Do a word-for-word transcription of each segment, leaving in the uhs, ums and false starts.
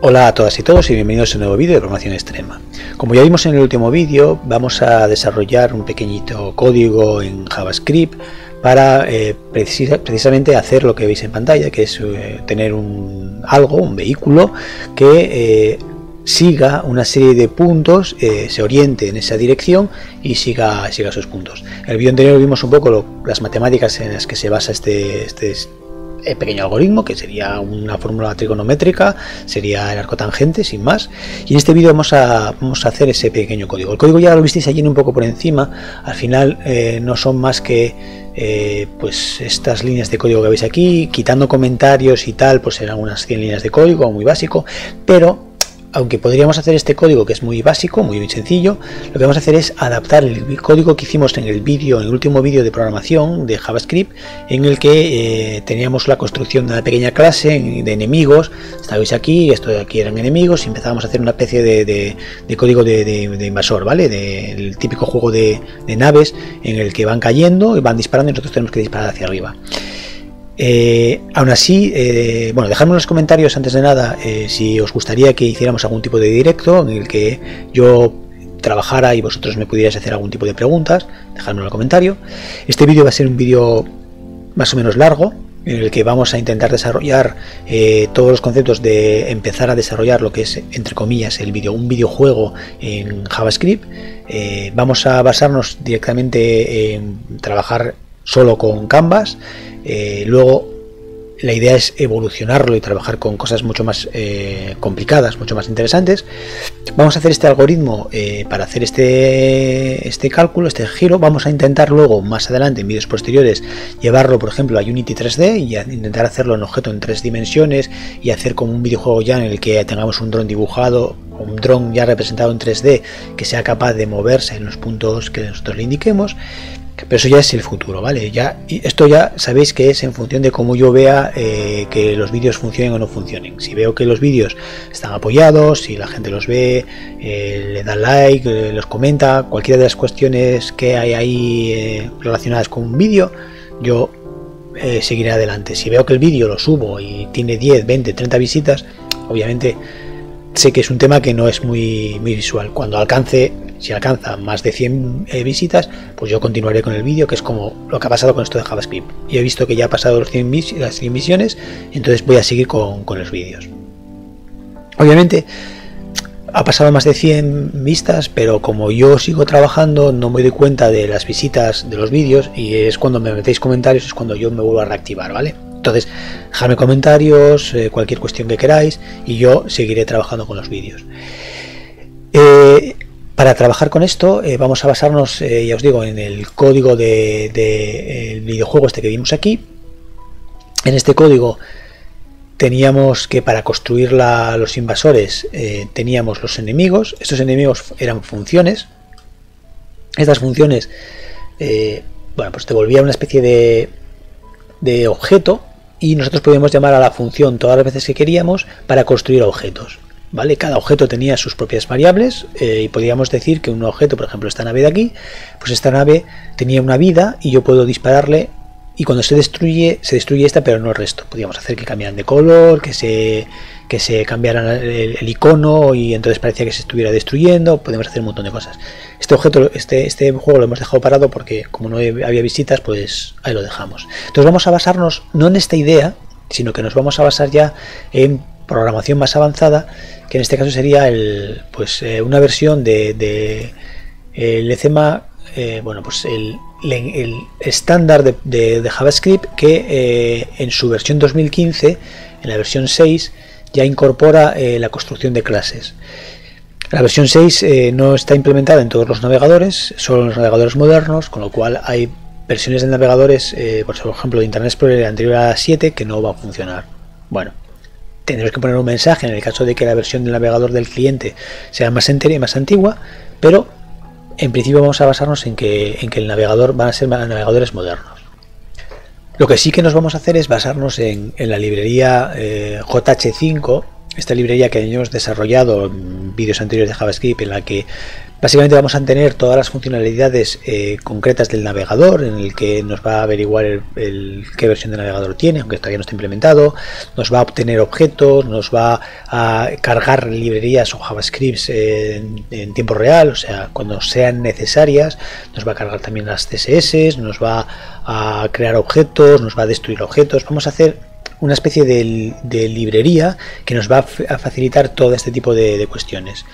Hola a todas y todos y bienvenidos a un nuevo vídeo de Programación Extrema. Como ya vimos en el último vídeo, vamos a desarrollar un pequeñito código en JavaScript para eh, precisa, precisamente hacer lo que veis en pantalla, que es eh, tener un algo, un vehículo que eh, siga una serie de puntos, eh, se oriente en esa dirección y siga, siga sus puntos. En el vídeo anterior vimos un poco lo, las matemáticas en las que se basa este... este pequeño algoritmo, que sería una fórmula trigonométrica, sería el arco tangente sin más, y en este vídeo vamos a, vamos a hacer ese pequeño código. El código ya lo visteis allí un poco por encima, al final eh, no son más que eh, pues estas líneas de código que veis aquí, quitando comentarios y tal, pues serán unas cien líneas de código, muy básico, pero aunque podríamos hacer este código que es muy básico, muy sencillo, lo que vamos a hacer es adaptar el código que hicimos en el vídeo, en el último vídeo de programación de JavaScript, en el que eh, teníamos la construcción de una pequeña clase de enemigos. Estabais aquí, esto de aquí eran enemigos, y empezábamos a hacer una especie de, de, de código de, de, de invasor, ¿vale? Del típico juego de, de naves en el que van cayendo y van disparando y nosotros tenemos que disparar hacia arriba. Eh, aún así, eh, bueno, dejadme en los comentarios antes de nada eh, si os gustaría que hiciéramos algún tipo de directo en el que yo trabajara y vosotros me pudierais hacer algún tipo de preguntas. Dejadme en el comentario. Este vídeo va a ser un vídeo más o menos largo, en el que vamos a intentar desarrollar eh, todos los conceptos de empezar a desarrollar lo que es, entre comillas, el video, un videojuego en JavaScript. Eh, vamos a basarnos directamente en trabajar solo con Canvas, eh, luego la idea es evolucionarlo y trabajar con cosas mucho más eh, complicadas, mucho más interesantes. Vamos a hacer este algoritmo eh, para hacer este, este cálculo, este giro. Vamos a intentar luego, más adelante, en vídeos posteriores, llevarlo, por ejemplo, a Unity tres D y a intentar hacerlo en objeto en tres dimensiones y hacer como un videojuego ya en el que tengamos un dron dibujado, un dron ya representado en tres D que sea capaz de moverse en los puntos que nosotros le indiquemos. Pero eso ya es el futuro, ¿vale? Ya, esto ya sabéis que es en función de cómo yo vea eh, que los vídeos funcionen o no funcionen. Si veo que los vídeos están apoyados, si la gente los ve, eh, le da like, eh, los comenta, cualquiera de las cuestiones que hay ahí eh, relacionadas con un vídeo, yo eh, seguiré adelante. Si veo que el vídeo lo subo y tiene diez, veinte, treinta visitas, obviamente sé que es un tema que no es muy, muy visual. Cuando alcance... Si alcanza más de cien eh, visitas, pues yo continuaré con el vídeo, que es como lo que ha pasado con esto de JavaScript. Yo he visto que ya ha pasado los cien, las cien visiones, entonces voy a seguir con, con los vídeos. Obviamente ha pasado más de cien vistas, pero como yo sigo trabajando no me doy cuenta de las visitas de los vídeos, y es cuando me metéis comentarios, es cuando yo me vuelvo a reactivar, ¿vale? Entonces dejadme comentarios, eh, cualquier cuestión que queráis, y yo seguiré trabajando con los vídeos. Eh, Para trabajar con esto eh, vamos a basarnos, eh, ya os digo, en el código del de, de, videojuego este que vimos aquí. En este código teníamos que para construir la, los invasores eh, teníamos los enemigos. Estos enemigos eran funciones. Estas funciones eh, bueno, pues devolvían una especie de, de objeto, y nosotros podíamos llamar a la función todas las veces que queríamos para construir objetos, ¿vale? Cada objeto tenía sus propias variables eh, y podíamos decir que un objeto, por ejemplo esta nave de aquí, pues esta nave tenía una vida y yo puedo dispararle, y cuando se destruye, se destruye esta, pero no el resto. Podíamos hacer que cambiaran de color, que se, que se cambiaran el, el icono y entonces parecía que se estuviera destruyendo. Podemos hacer un montón de cosas. Este objeto, este, este juego lo hemos dejado parado porque como no había visitas, pues ahí lo dejamos. Entonces vamos a basarnos no en esta idea, sino que nos vamos a basar ya en programación más avanzada, que en este caso sería el, pues, eh, una versión de, de el ECMA, eh, bueno, pues el, el, el estándar de, de, de JavaScript, que eh, en su versión dos mil quince, en la versión seis, ya incorpora eh, la construcción de clases. La versión seis eh, no está implementada en todos los navegadores, solo en los navegadores modernos, con lo cual hay versiones de navegadores, eh, por ejemplo de Internet Explorer anterior a la siete, que no va a funcionar. Bueno, tendremos que poner un mensaje en el caso de que la versión del navegador del cliente sea más entera y más antigua, pero en principio vamos a basarnos en que, en que el navegador van a ser navegadores modernos. Lo que sí que nos vamos a hacer es basarnos en, en la librería eh, J H cinco, esta librería que hemos desarrollado en vídeos anteriores de JavaScript, en la que Básicamente vamos a tener todas las funcionalidades eh, concretas del navegador, en el que nos va a averiguar el, el, qué versión de navegador tiene, aunque todavía no está implementado, nos va a obtener objetos, nos va a cargar librerías o JavaScripts en, en tiempo real, o sea, cuando sean necesarias, nos va a cargar también las C S S, nos va a crear objetos, nos va a destruir objetos. Vamos a hacer una especie de, de librería que nos va a facilitar todo este tipo de, de cuestiones.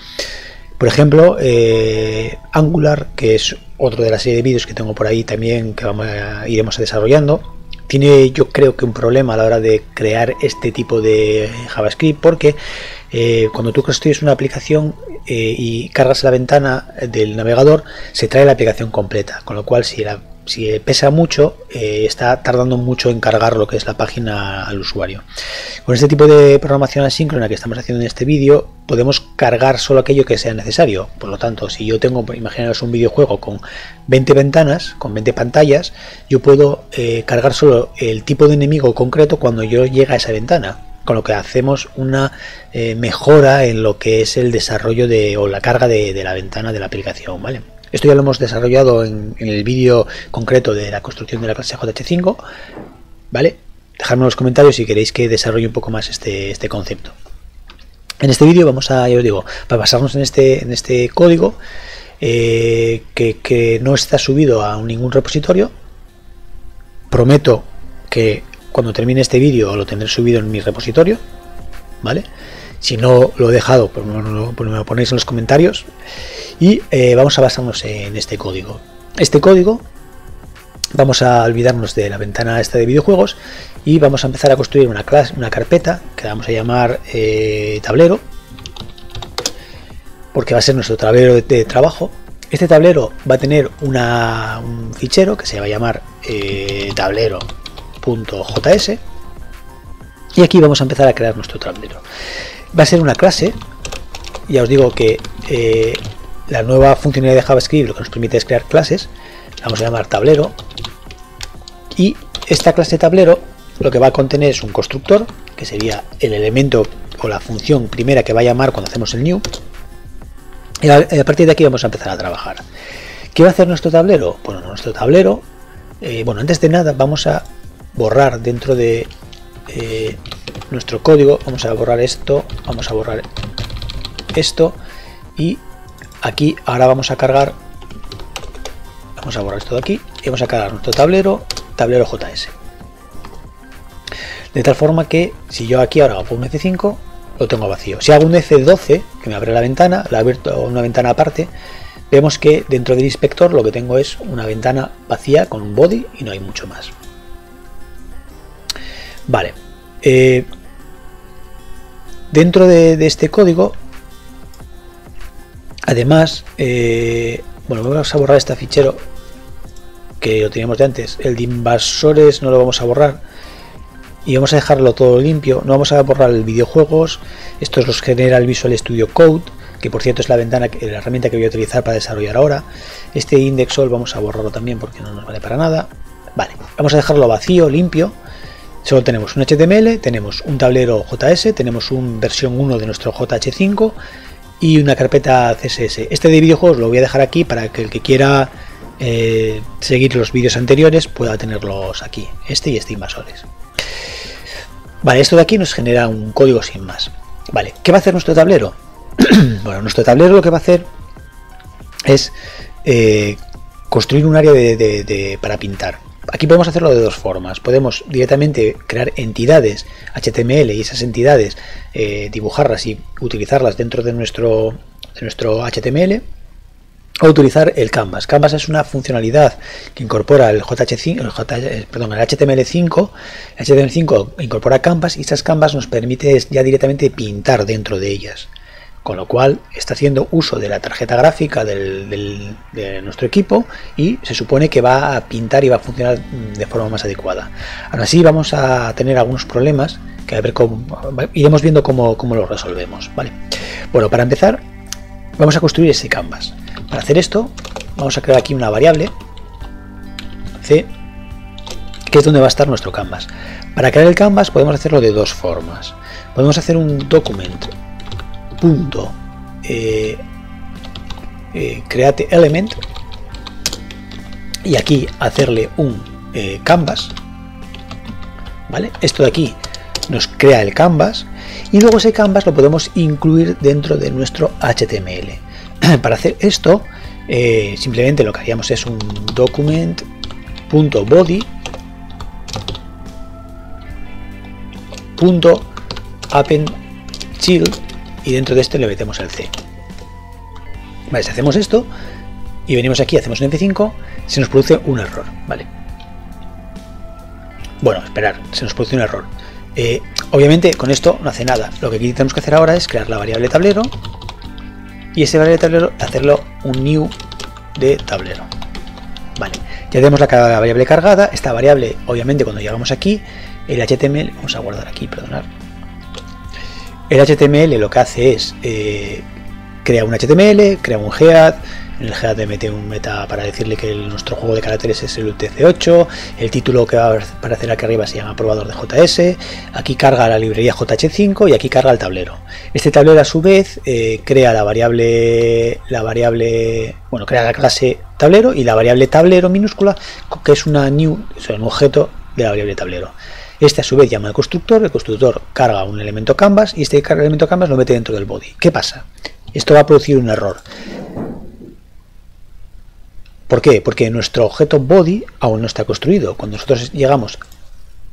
Por ejemplo, eh, Angular, que es otro de la serie de vídeos que tengo por ahí también, que vamos a, iremos desarrollando, tiene, yo creo, que un problema a la hora de crear este tipo de JavaScript, porque eh, cuando tú construyes una aplicación eh, y cargas la ventana del navegador, se trae la aplicación completa, con lo cual si, la, si pesa mucho, eh, está tardando mucho en cargar lo que es la página al usuario. Con este tipo de programación asíncrona que estamos haciendo en este vídeo, podemos cargar solo aquello que sea necesario. Por lo tanto, si yo tengo, imaginaos un videojuego con veinte ventanas, con veinte pantallas, yo puedo eh, cargar solo el tipo de enemigo concreto cuando yo llegue a esa ventana, con lo que hacemos una eh, mejora en lo que es el desarrollo de, o la carga de, de la ventana de la aplicación, ¿vale? Esto ya lo hemos desarrollado en, en el vídeo concreto de la construcción de la clase J H cinco, ¿vale? Dejadme en los comentarios si queréis que desarrolle un poco más este, este concepto. En este vídeo vamos a, ya os digo, para basarnos en este, en este código eh, que, que no está subido a ningún repositorio. Prometo que cuando termine este vídeo lo tendré subido en mi repositorio, ¿vale? Si no lo he dejado, pues me lo, pues me lo ponéis en los comentarios. Y eh, vamos a basarnos en este código. Este código vamos a olvidarnos de la ventana esta de videojuegos y vamos a empezar a construir una clase, una carpeta que vamos a llamar eh, tablero, porque va a ser nuestro tablero de trabajo. Este tablero va a tener una, un fichero que se va a llamar eh, tablero punto js, y aquí vamos a empezar a crear nuestro tablero. Va a ser una clase. Ya os digo que eh, la nueva funcionalidad de JavaScript lo que nos permite es crear clases. Vamos a llamar tablero, y esta clase tablero lo que va a contener es un constructor, que sería el elemento o la función primera que va a llamar cuando hacemos el new, y a partir de aquí vamos a empezar a trabajar. ¿Qué va a hacer nuestro tablero? Bueno, nuestro tablero, eh, bueno, antes de nada vamos a borrar dentro de eh, nuestro código, vamos a borrar esto, vamos a borrar esto, y aquí ahora vamos a cargar, vamos a borrar esto de aquí y vamos a cargar nuestro tablero, tablero J S. De tal forma que si yo aquí ahora hago un F cinco, lo tengo vacío. Si hago un F doce, que me abre la ventana, la abierto una ventana aparte, vemos que dentro del inspector lo que tengo es una ventana vacía con un body y no hay mucho más. Vale. Eh, dentro de, de este código, además, eh, bueno, vamos a borrar este fichero que lo teníamos de antes. El de invasores no lo vamos a borrar y vamos a dejarlo todo limpio. No vamos a borrar el videojuegos. Esto los genera el Visual Studio Code, que por cierto es la ventana, la herramienta que voy a utilizar para desarrollar ahora. Este indexOl vamos a borrarlo también porque no nos vale para nada. Vale, vamos a dejarlo vacío, limpio. Solo tenemos un H T M L, tenemos un tablero J S, tenemos un versión uno de nuestro J H cinco y una carpeta C S S. Este de videojuegos lo voy a dejar aquí para que el que quiera eh, seguir los vídeos anteriores pueda tenerlos aquí, este y este invasores. Vale, esto de aquí nos genera un código sin más. Vale, ¿qué va a hacer nuestro tablero? Bueno, nuestro tablero lo que va a hacer es eh, construir un área de, de, de, para pintar. Aquí podemos hacerlo de dos formas. Podemos directamente crear entidades H T M L y esas entidades eh, dibujarlas y utilizarlas dentro de nuestro, de nuestro H T M L, o utilizar el Canvas. Canvas es una funcionalidad que incorpora el, J H cinco, el, J, perdón, el H T M L cinco. El H T M L cinco incorpora Canvas y esas Canvas nos permite ya directamente pintar dentro de ellas. Con lo cual está haciendo uso de la tarjeta gráfica del, del, de nuestro equipo y se supone que va a pintar y va a funcionar de forma más adecuada. Aún así vamos a tener algunos problemas que a ver cómo, iremos viendo cómo, cómo los resolvemos, ¿vale? Bueno, para empezar vamos a construir ese canvas. Para hacer esto vamos a crear aquí una variable C, que es donde va a estar nuestro canvas. Para crear el canvas podemos hacerlo de dos formas. Podemos hacer un documento punto eh, eh, create element y aquí hacerle un eh, canvas, ¿vale? Esto de aquí nos crea el canvas y luego ese canvas lo podemos incluir dentro de nuestro H T M L. Para hacer esto eh, simplemente lo que haríamos es un document.body.append.child y dentro de este le metemos el C. Vale, si hacemos esto y venimos aquí, hacemos un F cinco, se nos produce un error, ¿vale? Bueno, esperar, se nos produce un error. Eh, obviamente con esto no hace nada. Lo que aquí tenemos que hacer ahora es crear la variable tablero y ese variable tablero hacerlo un new de tablero. Vale, ya tenemos la, la variable cargada. Esta variable, obviamente, cuando llegamos aquí, el H T M L, vamos a guardar aquí, perdonad. El H T M L lo que hace es eh, crea un H T M L, crea un head. En el head le mete un meta para decirle que el, nuestro juego de caracteres es el U T C ocho. El título que va a aparecer aquí arriba se llama probador de J S. Aquí carga la librería J H cinco y aquí carga el tablero. Este tablero a su vez eh, crea la variable, la variable, bueno, crea la clase tablero y la variable tablero minúscula, que es una new, o sea, un objeto de la variable tablero. Este a su vez llama al constructor, el constructor carga un elemento canvas y este elemento canvas lo mete dentro del body. ¿Qué pasa? Esto va a producir un error. ¿Por qué? Porque nuestro objeto body aún no está construido. Cuando nosotros llegamos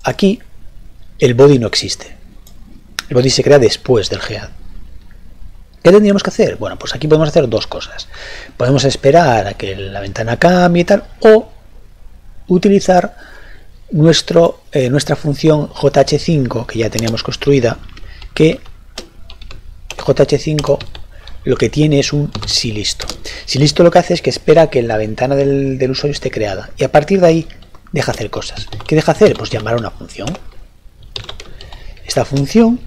aquí, el body no existe. El body se crea después del head. ¿Qué tendríamos que hacer? Bueno, pues aquí podemos hacer dos cosas. Podemos esperar a que la ventana cambie y tal, o utilizar nuestro, eh, nuestra función J H cinco que ya teníamos construida, que J H cinco lo que tiene es un si listo. Si listo lo que hace es que espera que la ventana del, del usuario esté creada y a partir de ahí deja hacer cosas. ¿Qué deja hacer? Pues llamar a una función. Esta función,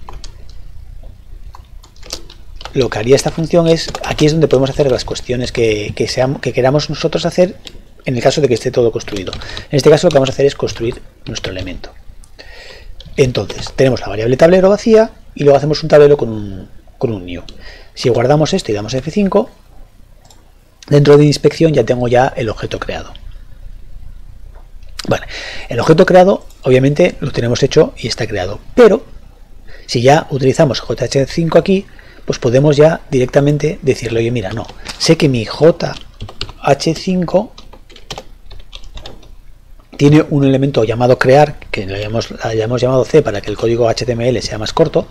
lo que haría esta función es, aquí es donde podemos hacer las cuestiones que, que, seamos, que queramos nosotros hacer en el caso de que esté todo construido. En este caso lo que vamos a hacer es construir nuestro elemento. Entonces tenemos la variable tablero vacía y luego hacemos un tablero con un, con un new. Si guardamos esto y damos F cinco, dentro de inspección ya tengo ya el objeto creado. Vale, el objeto creado obviamente lo tenemos hecho y está creado, pero si ya utilizamos J H cinco aquí, pues podemos ya directamente decirle, oye, mira, no, sé que mi J H cinco tiene un elemento llamado crear, que le hemos, le hemos llamado C para que el código H T M L sea más corto,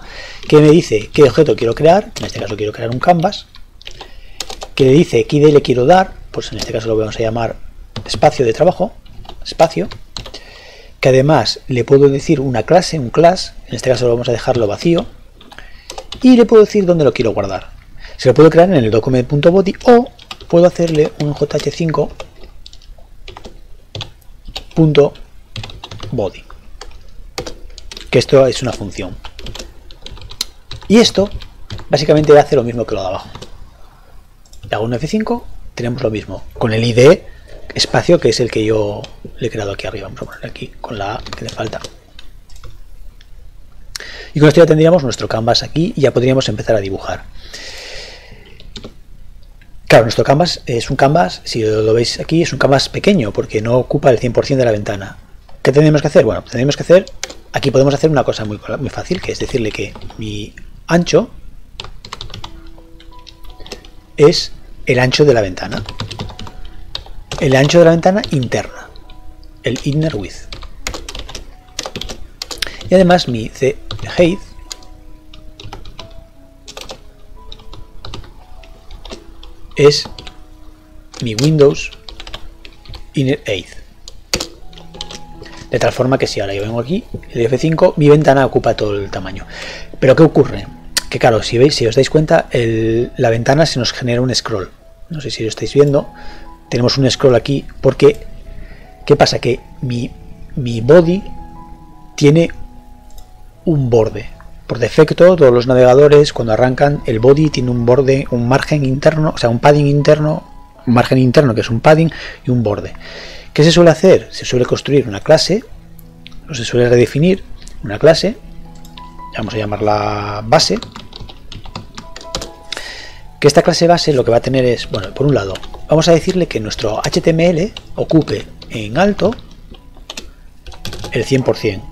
que me dice qué objeto quiero crear, en este caso quiero crear un canvas, que le dice qué I D le quiero dar, pues en este caso lo vamos a llamar espacio de trabajo, espacio, que además le puedo decir una clase, un class, en este caso lo vamos a dejarlo vacío, y le puedo decir dónde lo quiero guardar. Se lo puedo crear en el document.body o puedo hacerle un J H cinco punto body, que esto es una función, y esto básicamente hace lo mismo que lo de abajo. Le hago un F cinco, tenemos lo mismo con el I D espacio, que es el que yo le he creado aquí arriba. Vamos a poner aquí con la A que le falta, y con esto ya tendríamos nuestro canvas aquí y ya podríamos empezar a dibujar. Claro, nuestro canvas es un canvas, si lo veis aquí, es un canvas pequeño porque no ocupa el cien por ciento de la ventana. ¿Qué tenemos que hacer? Bueno, tenemos que hacer, aquí podemos hacer una cosa muy, muy fácil, que es decirle que mi ancho es el ancho de la ventana. El ancho de la ventana interna, el inner width. Y además mi height es mi Windows Inner Eight. De tal forma que si ahora yo vengo aquí, el F cinco, mi ventana ocupa todo el tamaño. Pero ¿qué ocurre? Que claro, si veis, si os dais cuenta, el, la ventana se nos genera un scroll. No sé si lo estáis viendo. Tenemos un scroll aquí porque, ¿qué pasa? Que mi, mi body tiene un borde. Por defecto, todos los navegadores cuando arrancan, el body tiene un borde, un margen interno, o sea, un padding interno, un margen interno que es un padding y un borde. ¿Qué se suele hacer? Se suele construir una clase, o se suele redefinir una clase, vamos a llamarla base, que esta clase base lo que va a tener es, bueno, por un lado, vamos a decirle que nuestro H T M L ocupe en alto el cien por ciento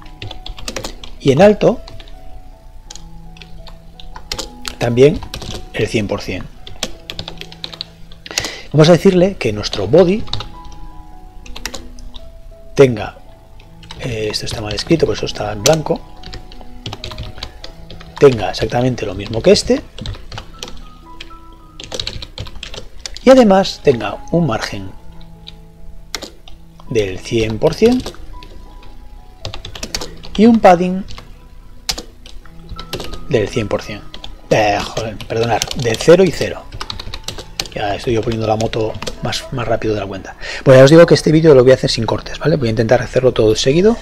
y en alto también el cien por ciento. Vamos a decirle que nuestro body tenga, eh, esto está mal escrito, por eso está en blanco, tenga exactamente lo mismo que este, y además tenga un margen del cien por ciento y un padding del cien por ciento. Eh, joder, perdonad, del cero y cero. Ya estoy yo poniendo la moto más, más rápido de la cuenta. Bueno, ya os digo que este vídeo lo voy a hacer sin cortes, ¿vale? Voy a intentar hacerlo todo seguido,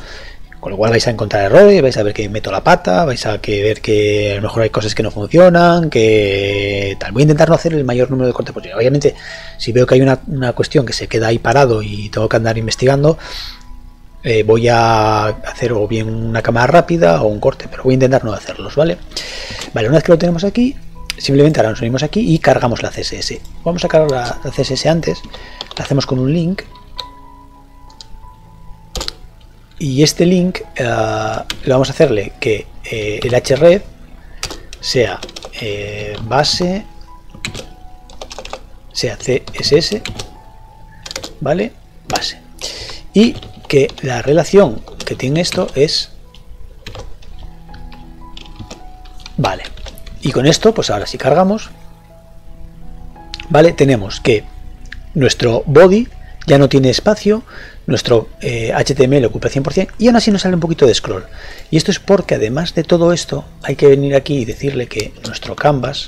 con lo cual vais a encontrar errores, vais a ver que meto la pata, vais a que ver que a lo mejor hay cosas que no funcionan, que tal. Voy a intentar no hacer el mayor número de cortes posible. Obviamente, si veo que hay una, una cuestión que se queda ahí parado y tengo que andar investigando, eh, voy a hacer o bien una cámara rápida o un corte, pero voy a intentar no hacerlos, ¿vale? Vale, una vez que lo tenemos aquí, simplemente ahora nos unimos aquí y cargamos la C S S. Vamos a cargar la C S S antes, la hacemos con un link. Y este link uh, le vamos a hacerle que eh, el href sea eh, base, sea C S S, ¿vale? Base. Y que la relación que tiene esto es, vale. Y con esto, pues ahora si cargamos, vale, tenemos que nuestro body ya no tiene espacio, nuestro eh, H T M L ocupa cien por ciento y aún así nos sale un poquito de scroll. Y esto es porque además de todo esto, hay que venir aquí y decirle que nuestro canvas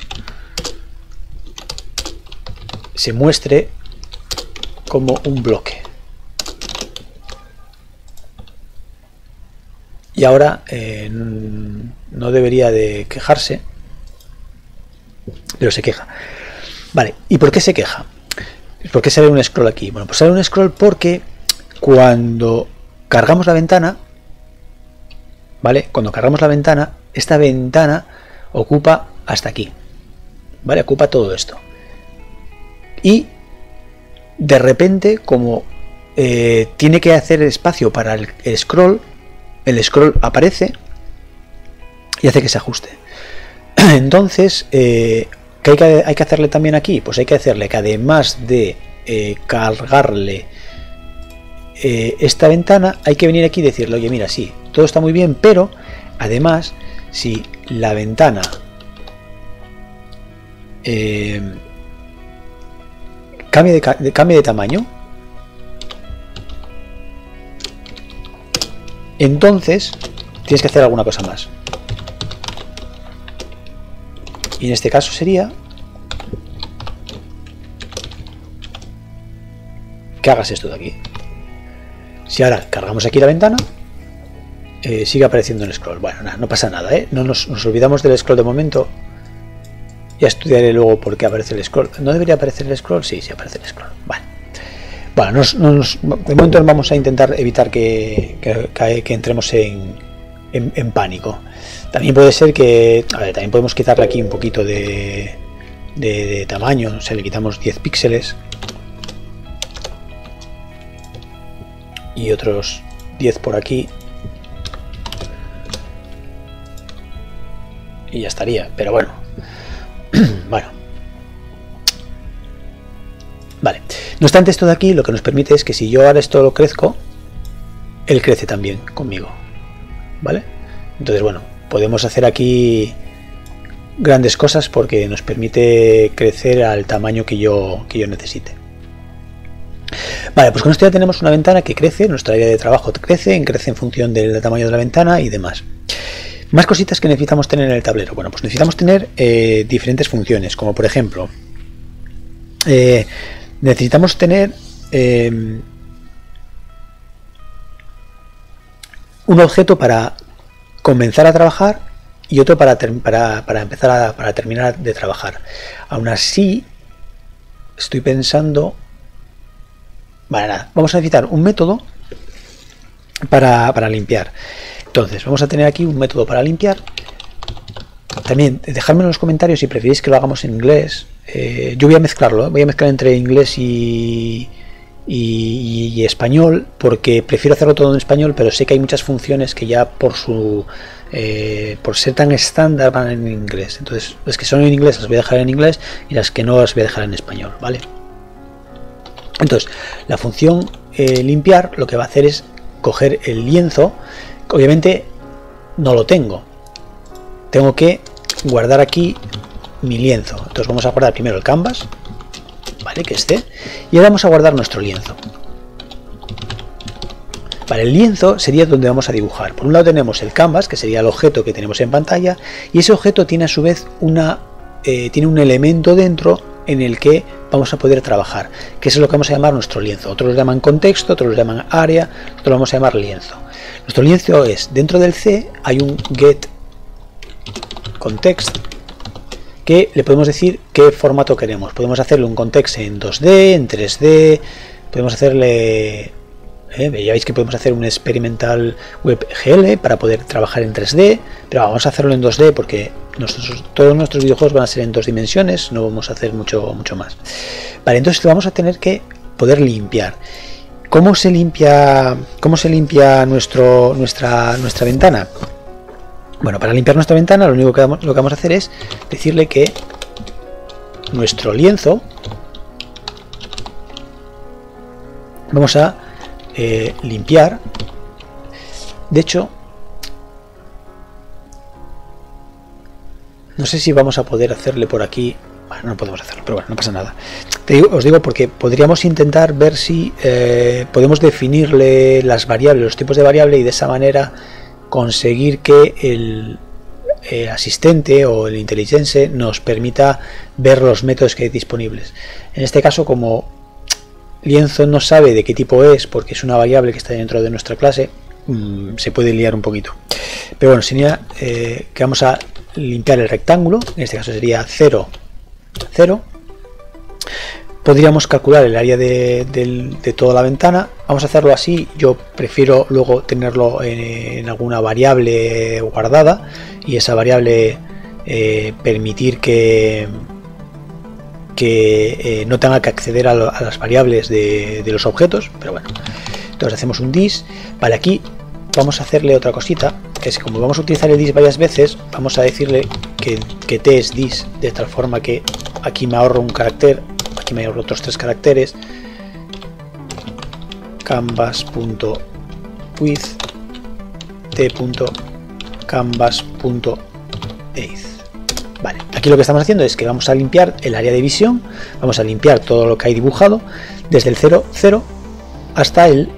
se muestre como un bloque. Y ahora eh, no debería de quejarse, pero se queja. Vale, ¿y por qué se queja? ¿Por qué sale un scroll aquí? Bueno, pues sale un scroll porque cuando cargamos la ventana, ¿vale? Cuando cargamos la ventana, esta ventana ocupa hasta aquí, ¿vale? Ocupa todo esto. Y de repente, como eh, tiene que hacer espacio para el, el scroll, el scroll aparece y hace que se ajuste. Entonces, eh, ¿qué hay que, hay que hacerle también aquí? Pues hay que hacerle que además de eh, cargarle eh, esta ventana, hay que venir aquí y decirle, oye, mira, sí, todo está muy bien, pero además, si la ventana eh, cambia, de, cambia de tamaño, entonces tienes que hacer alguna cosa más. Y en este caso sería que hagas esto de aquí. Si ahora cargamos aquí la ventana, eh, sigue apareciendo el scroll. Bueno, nada, no pasa nada, ¿eh? No nos, nos olvidamos del scroll de momento. Ya estudiaré luego por qué aparece el scroll. ¿No debería aparecer el scroll? Sí, sí aparece el scroll. Vale. Bueno, nos, nos, de momento vamos a intentar evitar que, que, que, que entremos en... En, en pánico. También puede ser que, a ver, también podemos quitarle aquí un poquito de, de, de tamaño, o sea, le quitamos diez píxeles y otros diez por aquí y ya estaría, pero bueno. Bueno, vale, no obstante, esto de aquí lo que nos permite es que si yo ahora esto lo crezco, él crece también conmigo, ¿vale? Entonces, bueno, podemos hacer aquí grandes cosas porque nos permite crecer al tamaño que yo, que yo necesite. Vale, pues con esto ya tenemos una ventana que crece, nuestra área de trabajo crece, crece en función del tamaño de la ventana y demás. Más cositas que necesitamos tener en el tablero. Bueno, pues necesitamos tener eh, diferentes funciones, como por ejemplo, eh, necesitamos tener... Eh, un objeto para comenzar a trabajar y otro para, ter para, para empezar a para terminar de trabajar. Aún así, estoy pensando... Vale, nada, vamos a necesitar un método para, para limpiar. Entonces, vamos a tener aquí un método para limpiar también dejadme en los comentarios si preferís que lo hagamos en inglés. Eh, yo voy a mezclarlo, ¿eh? Voy a mezclar entre inglés y, y, y español, porque prefiero hacerlo todo en español, pero sé que hay muchas funciones que ya por su eh, por ser tan estándar van en inglés. Entonces, las que son en inglés las voy a dejar en inglés y las que no las voy a dejar en español, ¿vale? Entonces, la función eh, limpiar lo que va a hacer es coger el lienzo. Obviamente no lo tengo, tengo que guardar aquí mi lienzo. Entonces vamos a guardar primero el canvas, vale, que esté, y ahora vamos a guardar nuestro lienzo. Vale, el lienzo sería donde vamos a dibujar. Por un lado tenemos el canvas, que sería el objeto que tenemos en pantalla, y ese objeto tiene a su vez una eh, tiene un elemento dentro en el que vamos a poder trabajar, que es lo que vamos a llamar nuestro lienzo. Otros lo llaman contexto, otros lo llaman área, nosotros lo vamos a llamar lienzo. Nuestro lienzo es, dentro del C hay un get context que le podemos decir qué formato queremos. Podemos hacerle un context en dos D, en tres D, podemos hacerle, eh, ya veis que podemos hacer un experimental web G L para poder trabajar en tres D, pero vamos a hacerlo en dos D porque Nuestros, todos nuestros videojuegos van a ser en dos dimensiones, no vamos a hacer mucho, mucho más. Vale, entonces lo vamos a tener que poder limpiar. ¿Cómo se limpia, cómo se limpia nuestro, nuestra, nuestra ventana? Bueno, para limpiar nuestra ventana lo único que vamos, lo que vamos a hacer es decirle que nuestro lienzo vamos a eh, limpiar. De hecho, no sé si vamos a poder hacerle por aquí. Bueno, no podemos hacerlo, pero bueno, no pasa nada. Te digo, os digo porque podríamos intentar ver si eh, podemos definirle las variables, los tipos de variable, y de esa manera conseguir que el, el asistente o el IntelliJ nos permita ver los métodos que hay disponibles. En este caso, como lienzo no sabe de qué tipo es, porque es una variable que está dentro de nuestra clase, mmm, se puede liar un poquito. Pero bueno, sería eh, que vamos a limpiar el rectángulo, en este caso sería cero, cero. Podríamos calcular el área de, de, de toda la ventana. Vamos a hacerlo así, yo prefiero luego tenerlo en, en alguna variable guardada y esa variable eh, permitir que, que eh, no tenga que acceder a, lo, a las variables de, de los objetos, pero bueno. Entonces hacemos un dis, vale, aquí vamos a hacerle otra cosita, que es como vamos a utilizar el dis varias veces, vamos a decirle que, que t es dis, de tal forma que aquí me ahorro un carácter, aquí me ahorro otros tres caracteres, canvas.width, t.canvas.eighth. Vale, aquí lo que estamos haciendo es que vamos a limpiar el área de visión, vamos a limpiar todo lo que hay dibujado, desde el cero, cero hasta el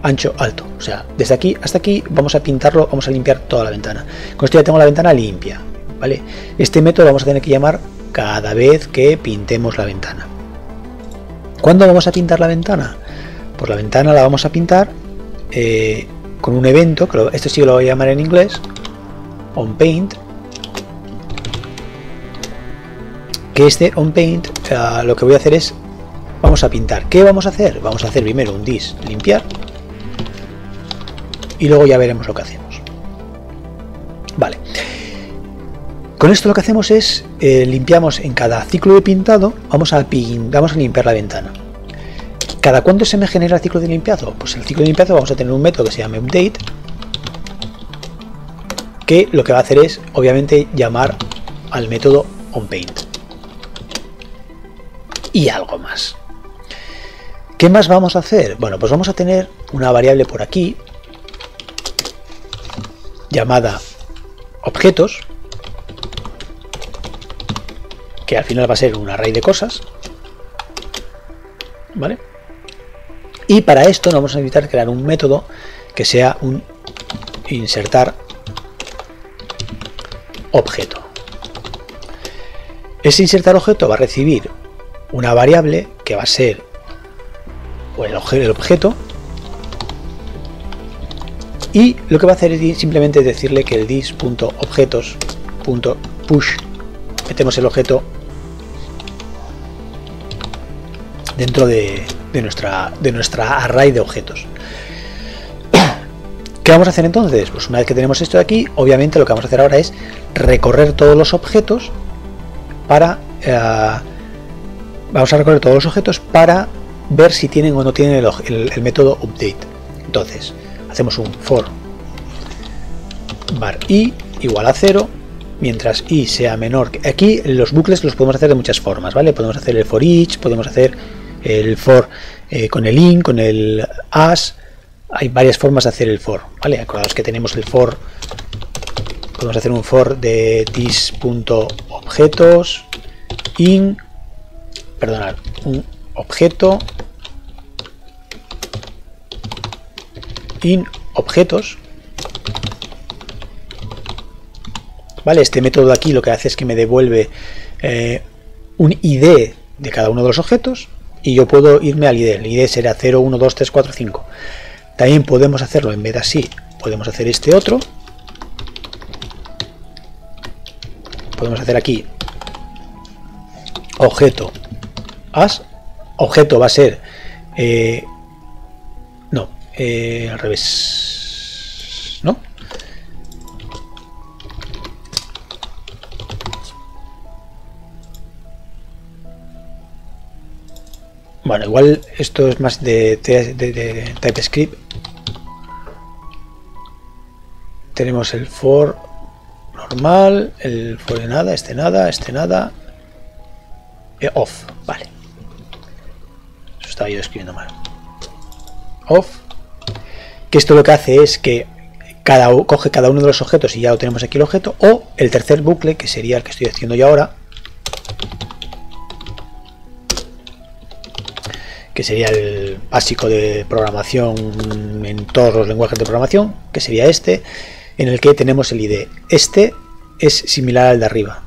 ancho alto, o sea, desde aquí hasta aquí vamos a pintarlo, vamos a limpiar toda la ventana. Con esto ya tengo la ventana limpia, ¿vale? Este método lo vamos a tener que llamar cada vez que pintemos la ventana. ¿Cuándo vamos a pintar la ventana? Pues la ventana la vamos a pintar eh, con un evento, que esto sí lo voy a llamar en inglés, onPaint, que este onPaint eh, lo que voy a hacer es, vamos a pintar. ¿Qué vamos a hacer? Vamos a hacer primero un dis limpiar, y luego ya veremos lo que hacemos. Vale. Con esto lo que hacemos es eh, limpiamos en cada ciclo de pintado, vamos a, pin, vamos a limpiar la ventana. ¿Cada cuánto se me genera el ciclo de limpiado? Pues el ciclo de limpiado vamos a tener un método que se llama update, que lo que va a hacer es, obviamente, llamar al método onPaint. Y algo más. ¿Qué más vamos a hacer? Bueno, pues vamos a tener una variable por aquí llamada objetos, que al final va a ser un array de cosas, ¿vale? Y para esto nos vamos a necesitar crear un método que sea un insertar objeto. Ese insertar objeto va a recibir una variable que va a ser el objeto, y lo que va a hacer es simplemente decirle que el dis.objetos.push, metemos el objeto dentro de, de, nuestra, de nuestra array de objetos. ¿Qué vamos a hacer entonces? Pues una vez que tenemos esto de aquí, obviamente lo que vamos a hacer ahora es recorrer todos los objetos para eh, vamos a recorrer todos los objetos para ver si tienen o no tienen el, el, el método update. Entonces hacemos un for var i igual a cero, mientras i sea menor que aquí. Los bucles los podemos hacer de muchas formas, ¿vale? Podemos hacer el for each, podemos hacer el for eh, con el in, con el as. Hay varias formas de hacer el for, ¿vale? Acordaos que tenemos el for, podemos hacer un for de this.objetos in, perdonad, un objeto in objetos, ¿vale? Este método de aquí lo que hace es que me devuelve eh, un I D de cada uno de los objetos y yo puedo irme al I D. El I D será cero, uno, dos, tres, cuatro, cinco. También podemos hacerlo en vez de así, podemos hacer este otro. Podemos hacer aquí objeto as. Objeto va a ser eh, no, eh, al revés, no. Bueno, igual esto es más de, de, de, de TypeScript. Tenemos el for normal, el for de nada, este nada, este nada, eh, off, vale. Eso estaba yo escribiendo mal. Off. Que esto lo que hace es que cada, coge cada uno de los objetos y ya lo tenemos aquí el objeto. O el tercer bucle, que sería el que estoy haciendo yo ahora, que sería el básico de programación en todos los lenguajes de programación, que sería este, en el que tenemos el I D. Este es similar al de arriba,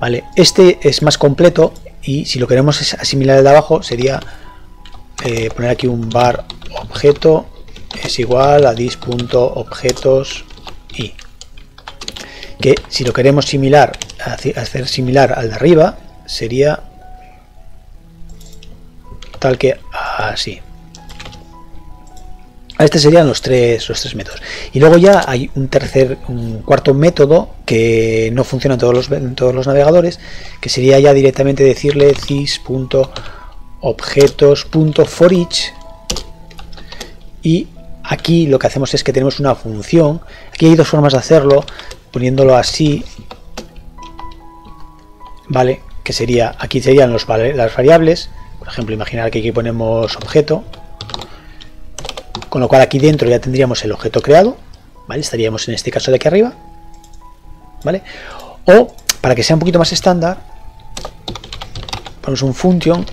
¿vale? Este es más completo y si lo queremos asimilar al de abajo sería eh, poner aquí un var objeto es igual a this.objetos i, que si lo queremos similar, hacer similar al de arriba sería tal que así. Estos serían los tres, los tres métodos. Y luego ya hay un tercer, un cuarto método que no funciona en todos los, en todos los navegadores, que sería ya directamente decirle this.objetos.forEach. Y aquí lo que hacemos es que tenemos una función. Aquí hay dos formas de hacerlo, poniéndolo así, ¿vale? Que sería, aquí serían los, las variables. Por ejemplo, imaginar que aquí ponemos objeto, con lo cual aquí dentro ya tendríamos el objeto creado, ¿vale? Estaríamos en este caso de aquí arriba, ¿vale? O, para que sea un poquito más estándar, ponemos un function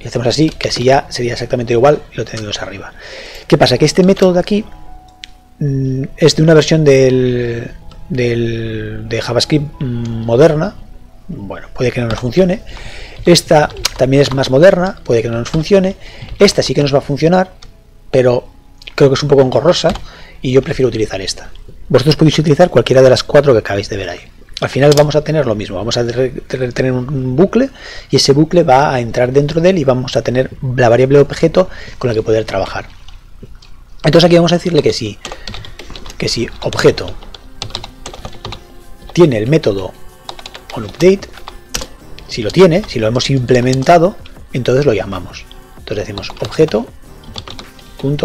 y hacemos así, que así ya sería exactamente igual y lo tenemos arriba. ¿Qué pasa? Que este método de aquí mmm, es de una versión del, del, de JavaScript mmm, moderna. Bueno, puede que no nos funcione. Esta también es más moderna, puede que no nos funcione. Esta sí que nos va a funcionar, pero creo que es un poco engorrosa y yo prefiero utilizar esta. Vosotros podéis utilizar cualquiera de las cuatro que acabáis de ver ahí. Al final vamos a tener lo mismo, vamos a tener un bucle y ese bucle va a entrar dentro de él y vamos a tener la variable objeto con la que poder trabajar. Entonces aquí vamos a decirle que sí, que si objeto tiene el método onUpdate, si lo tiene, si lo hemos implementado, entonces lo llamamos. Entonces decimos objeto.update.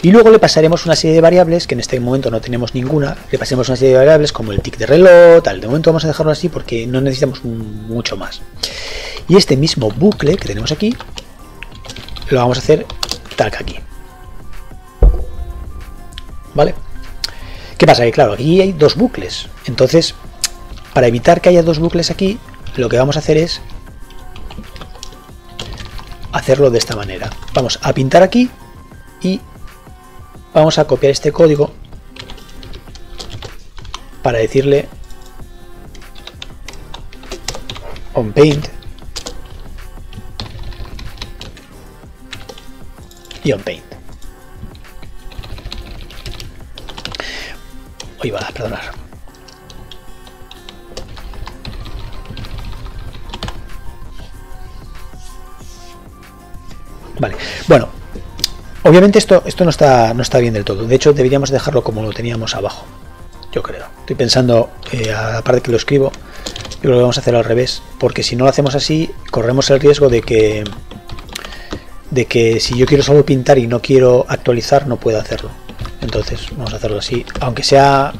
Y luego le pasaremos una serie de variables, que en este momento no tenemos ninguna, le pasaremos una serie de variables como el tick de reloj, tal. De momento vamos a dejarlo así porque no necesitamos mucho más. Y este mismo bucle que tenemos aquí, lo vamos a hacer tal que aquí. ¿Vale? ¿Qué pasa? Que claro, aquí hay dos bucles. Entonces, para evitar que haya dos bucles aquí, lo que vamos a hacer es hacerlo de esta manera. Vamos a pintar aquí y vamos a copiar este código para decirle onPaint y onPaint. Uy, va, perdonar. Vale, bueno, Obviamente esto, esto no está, no está bien del todo. De hecho, deberíamos dejarlo como lo teníamos abajo, yo creo. Estoy pensando, eh, aparte que lo escribo, yo creo que vamos a hacer al revés, porque si no lo hacemos así, corremos el riesgo de que, de que si yo quiero solo pintar y no quiero actualizar, no puedo hacerlo. Entonces, vamos a hacerlo así, aunque sea,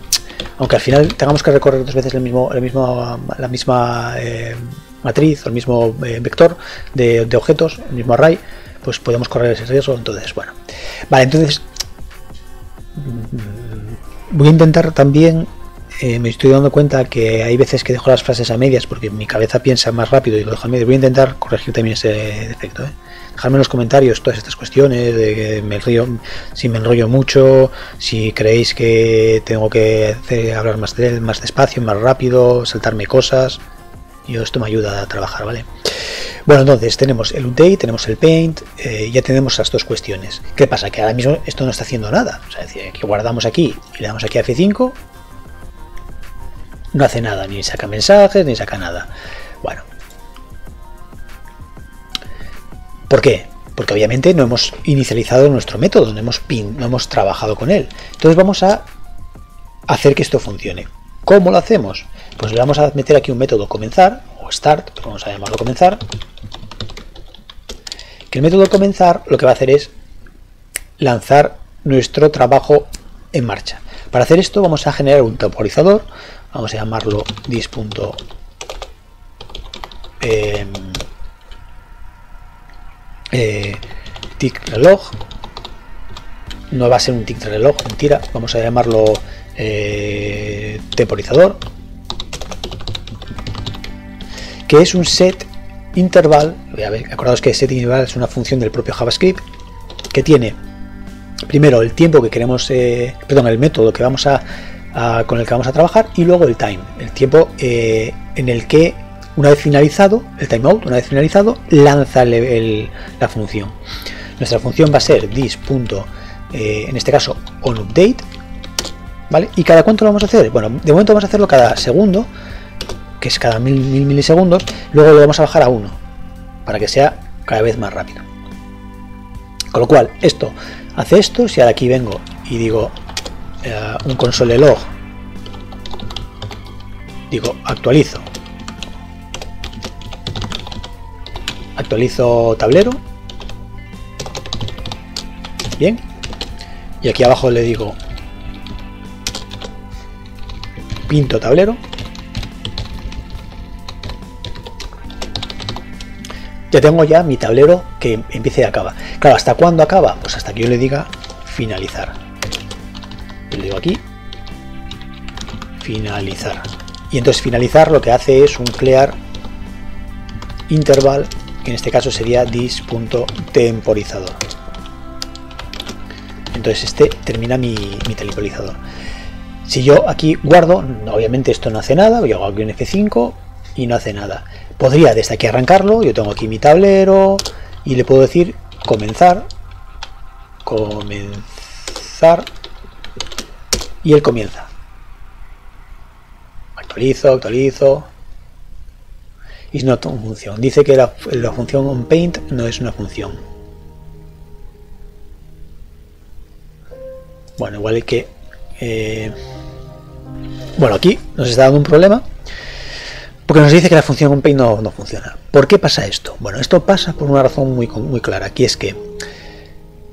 aunque al final tengamos que recorrer dos veces el mismo, el mismo, la misma eh, matriz, o el mismo eh, vector de, de objetos, el mismo array, pues podemos correr ese riesgo. Entonces, bueno, vale, entonces voy a intentar también, eh, me estoy dando cuenta que hay veces que dejo las frases a medias porque mi cabeza piensa más rápido y lo dejo a medias. Voy a intentar corregir también ese defecto, ¿eh? Dejadme en los comentarios todas estas cuestiones, de que me río, si me enrollo mucho, si creéis que tengo que hacer, hablar más, de, más despacio, más rápido, saltarme cosas. Y esto me ayuda a trabajar, ¿vale? Bueno, entonces tenemos el update, tenemos el paint, eh, ya tenemos esas dos cuestiones. ¿Qué pasa? Que ahora mismo esto no está haciendo nada. O sea, es decir, que guardamos aquí y le damos aquí a efe cinco, no hace nada, ni saca mensajes, ni saca nada. Bueno. ¿Por qué? Porque obviamente no hemos inicializado nuestro método, no hemos, pin, no hemos trabajado con él. Entonces vamos a hacer que esto funcione. ¿Cómo lo hacemos? Pues le vamos a meter aquí un método comenzar, o start, pero vamos a llamarlo comenzar. Que el método comenzar lo que va a hacer es lanzar nuestro trabajo en marcha. Para hacer esto vamos a generar un temporizador, vamos a llamarlo dis. Eh, eh, tick reloj. No va a ser un tick de reloj, mentira, vamos a llamarlo eh, temporizador, que es un set interval. A ver, acordaos que set interval es una función del propio JavaScript que tiene primero el tiempo que queremos, eh, perdón, el método que vamos a, a con el que vamos a trabajar, y luego el time, el tiempo eh, en el que, una vez finalizado el timeout, una vez finalizado lanza el, el, la función. Nuestra función va a ser dis. Eh, en este caso on update, ¿vale? ¿Y cada cuánto lo vamos a hacer? Bueno, de momento vamos a hacerlo cada segundo, que es cada mil, mil milisegundos, luego lo vamos a bajar a uno, para que sea cada vez más rápido. Con lo cual, esto hace esto. Si ahora aquí vengo y digo eh, un console log, digo actualizo, actualizo tablero, bien. Y aquí abajo le digo pinto tablero. Ya tengo ya mi tablero que empieza y acaba. Claro, ¿hasta cuándo acaba? Pues hasta que yo le diga finalizar. Yo le digo aquí finalizar. Y entonces finalizar lo que hace es un clear interval, que en este caso sería dis.temporizador. Entonces este termina mi, mi temporizador. Si yo aquí guardo, obviamente esto no hace nada, yo hago aquí un efe cinco y no hace nada. Podría desde aquí arrancarlo, yo tengo aquí mi tablero y le puedo decir comenzar, comenzar, y él comienza. Actualizo, actualizo. Is not on función. Dice que la, la función onPaint no es una función. Bueno, igual que... Eh, bueno, aquí nos está dando un problema porque nos dice que la función onPaint no, no funciona. ¿Por qué pasa esto? Bueno, esto pasa por una razón muy, muy clara, que es que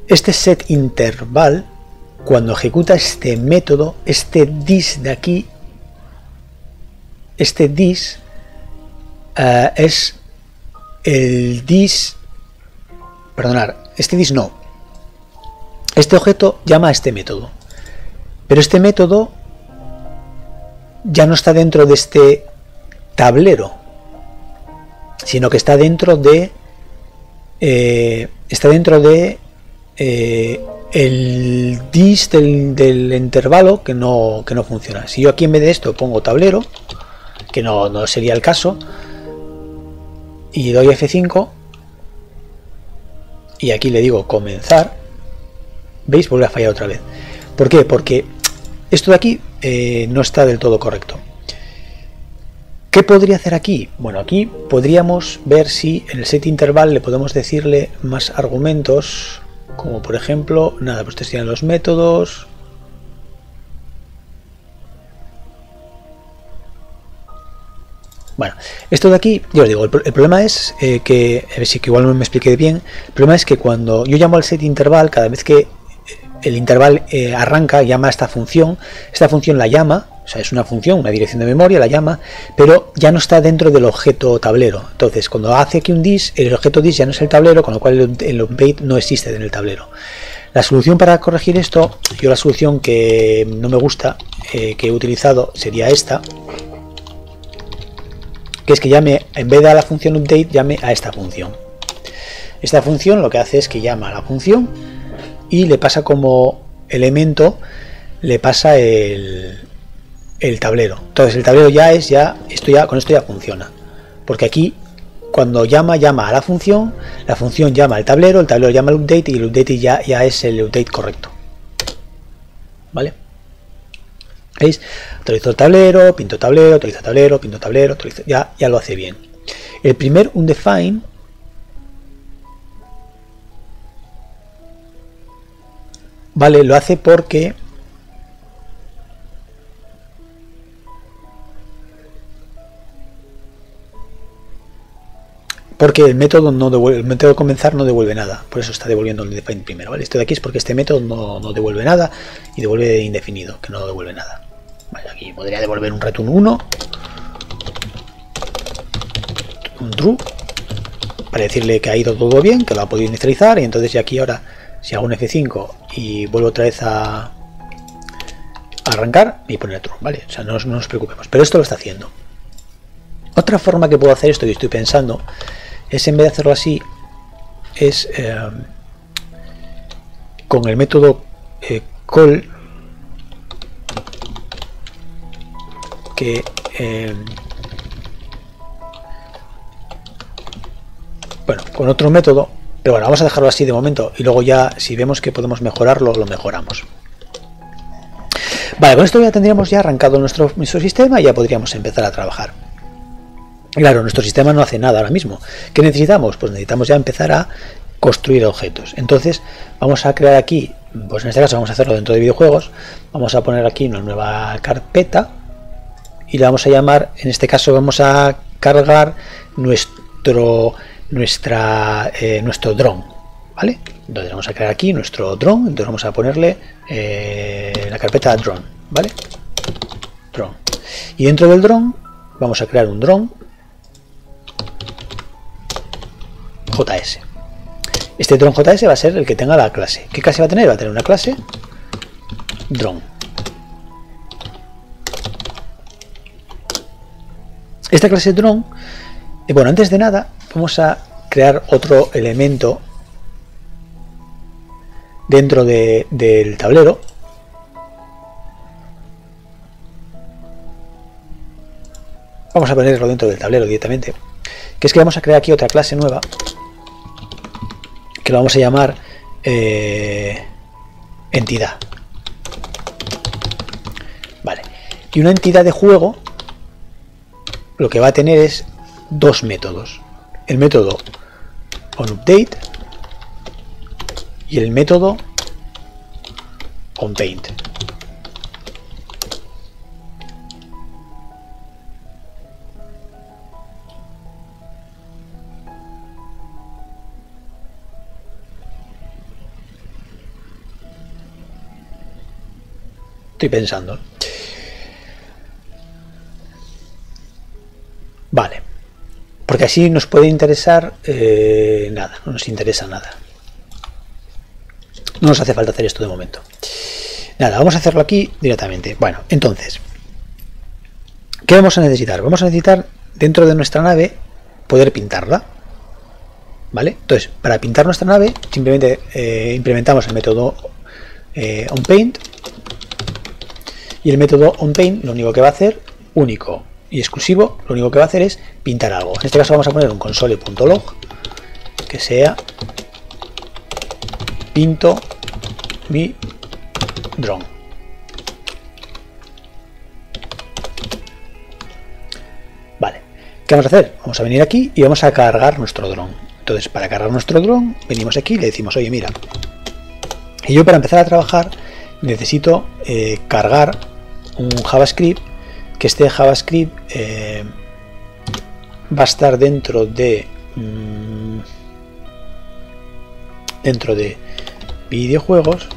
este set interval, cuando ejecuta este método, este dis de aquí, este dis uh, es el dis... Perdonad, este dis no. Este objeto llama a este método, pero este método ya no está dentro de este tablero, sino que está dentro de eh, está dentro de eh, el dis del, del intervalo que no, que no funciona. Si yo aquí en vez de esto pongo tablero, que no, no sería el caso, y doy efe cinco y aquí le digo comenzar, ¿veis? Vuelve a fallar otra vez. ¿Por qué? Porque esto de aquí eh, no está del todo correcto. ¿Qué podría hacer aquí? Bueno, aquí podríamos ver si en el set interval le podemos decirle más argumentos. Como por ejemplo, nada, pues te enseñan los métodos. Bueno, esto de aquí, yo os digo, el, el problema es eh, que, a ver si que igual no me expliqué bien, el problema es que cuando yo llamo al setInterval, cada vez que el interval eh, arranca, llama a esta función, esta función la llama, o sea, es una función, una dirección de memoria, la llama, pero ya no está dentro del objeto tablero. Entonces, cuando hace que un dis, el objeto dis ya no es el tablero, con lo cual el update no existe en el tablero. La solución para corregir esto, yo la solución que no me gusta, eh, que he utilizado, sería esta, que es que llame, en vez de a la función update, llame a esta función. Esta función lo que hace es que llama a la función y le pasa como elemento, le pasa el, el tablero. Entonces el tablero ya es, ya, esto ya, con esto ya funciona. Porque aquí cuando llama, llama a la función, la función llama al tablero, el tablero llama al update y el update ya, ya es el update correcto. ¿Vale? ¿Veis? Actualizo el tablero, pinto tablero, actualizo tablero, pinto tablero, actualizo, ya, ya lo hace bien. El primer undefined, vale, lo hace porque porque el método no devuelve, el método comenzar no devuelve nada, por eso está devolviendo el undefined primero, ¿vale? Esto de aquí es porque este método no, no devuelve nada y devuelve indefinido, que no devuelve nada. Vale, aquí podría devolver un return uno, un true, para decirle que ha ido todo bien, que lo ha podido inicializar, y entonces ya aquí ahora, si hago un F cinco y vuelvo otra vez a, a arrancar, y poner true, ¿vale? O sea, no, no nos preocupemos, pero esto lo está haciendo. Otra forma que puedo hacer esto, que estoy pensando, es en vez de hacerlo así, es eh, con el método eh, call, que eh, bueno, con otro método, pero bueno, vamos a dejarlo así de momento y luego ya si vemos que podemos mejorarlo, lo mejoramos. Vale, con esto ya tendríamos ya arrancado nuestro, nuestro sistema y ya podríamos empezar a trabajar. Claro, nuestro sistema no hace nada ahora mismo. ¿Qué necesitamos? Pues necesitamos ya empezar a construir objetos. Entonces vamos a crear aquí, pues en este caso vamos a hacerlo dentro de videojuegos, vamos a poner aquí una nueva carpeta y la vamos a llamar, en este caso vamos a cargar nuestro nuestra eh, nuestro dron, ¿vale? Entonces vamos a crear aquí nuestro dron, entonces vamos a ponerle eh, la carpeta dron, ¿vale? Dron. Y dentro del dron vamos a crear un dron J S. Este dron J S va a ser el que tenga la clase. ¿Qué clase va a tener? Va a tener una clase dron. Esta clase dron, eh, bueno, antes de nada vamos a crear otro elemento dentro de, del tablero. Vamos a ponerlo dentro del tablero directamente, que es que vamos a crear aquí otra clase nueva que la vamos a llamar eh, entidad. Vale, y una entidad de juego lo que va a tener es dos métodos, el método onUpdate y el método onPaint. Estoy pensando. Vale, porque así nos puede interesar eh, nada, no nos interesa nada, no nos hace falta hacer esto de momento. Nada, vamos a hacerlo aquí directamente. Bueno, entonces, ¿qué vamos a necesitar? Vamos a necesitar dentro de nuestra nave poder pintarla, ¿vale? Entonces, para pintar nuestra nave simplemente eh, implementamos el método eh, onPaint, y el método onPaint lo único que va a hacer, único y exclusivo, lo único que va a hacer es pintar algo. En este caso vamos a poner un console.log que sea pinto mi dron. Vale, ¿qué vamos a hacer? Vamos a venir aquí y vamos a cargar nuestro dron. Entonces, para cargar nuestro dron venimos aquí y le decimos, oye, mira, Y yo para empezar a trabajar necesito eh, cargar un JavaScript, que este JavaScript eh, va a estar dentro de mmm, dentro de videojuegos,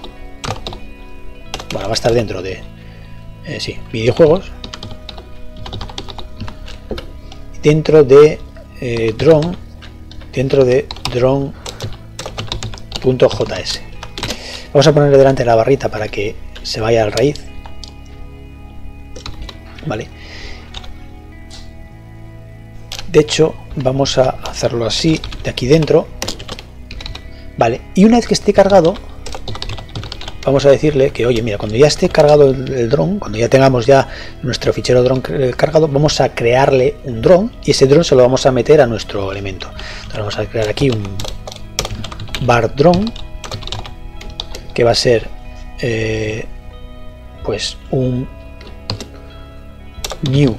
bueno, va a estar dentro de eh, sí, videojuegos, dentro de eh, drone, dentro de drone.js. Vamos a ponerle delante la barrita para que se vaya al raíz, vale. De hecho, vamos a hacerlo así, de aquí dentro, vale. Y una vez que esté cargado, vamos a decirle que, oye, mira, cuando ya esté cargado el, el drone, cuando ya tengamos ya nuestro fichero drone cargado, vamos a crearle un drone y ese drone se lo vamos a meter a nuestro elemento. Entonces vamos a crear aquí un bar drone, que va a ser eh, pues un new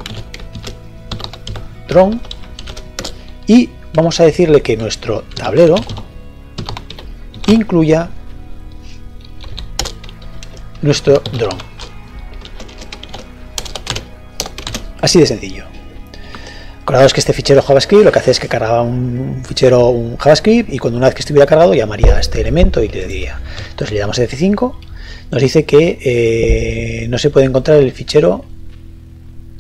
drone, y vamos a decirle que nuestro tablero incluya nuestro drone. Así de sencillo. Acordaos que este fichero JavaScript lo que hace es que cargaba un fichero un JavaScript, y cuando una vez que estuviera cargado llamaría a este elemento y le diría. Entonces le damos a F cinco, nos dice que eh, no se puede encontrar el fichero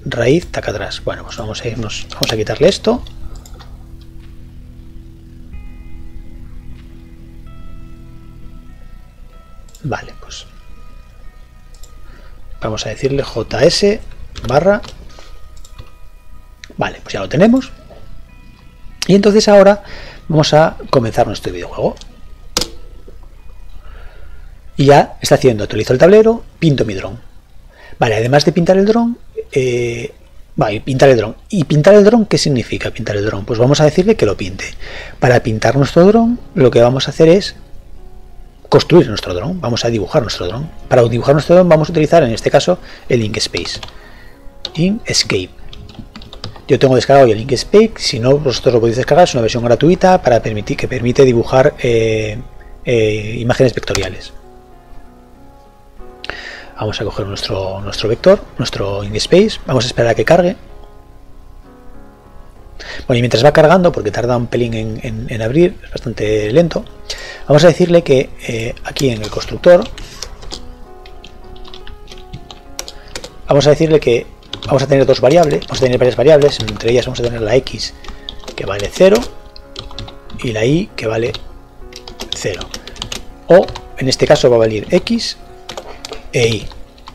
raíz taca atrás. Bueno, pues vamos a irnos, vamos a quitarle esto. Vale, pues vamos a decirle js barra. Vale, pues ya lo tenemos. Y entonces ahora vamos a comenzar nuestro videojuego. Y ya está haciendo, actualizo el tablero, pinto mi dron. Vale, además de pintar el dron, Eh, vale, pintar el dron. ¿Y pintar el dron qué significa pintar el dron? Pues vamos a decirle que lo pinte. Para pintar nuestro dron, lo que vamos a hacer es construir nuestro dron. Vamos a dibujar nuestro dron. Para dibujar nuestro dron vamos a utilizar en este caso el Inkscape. Inkscape. Yo tengo descargado el Inkscape. Si no, vosotros lo podéis descargar. Es una versión gratuita para permitir, que permite dibujar eh, eh, imágenes vectoriales. Vamos a coger nuestro, nuestro vector, nuestro Inkscape, vamos a esperar a que cargue. Bueno, y mientras va cargando, porque tarda un pelín en, en, en abrir, es bastante lento, vamos a decirle que eh, aquí en el constructor, vamos a decirle que vamos a tener dos variables, vamos a tener varias variables, entre ellas vamos a tener la X que vale cero y la Y que vale cero. O en este caso va a valer X e Y,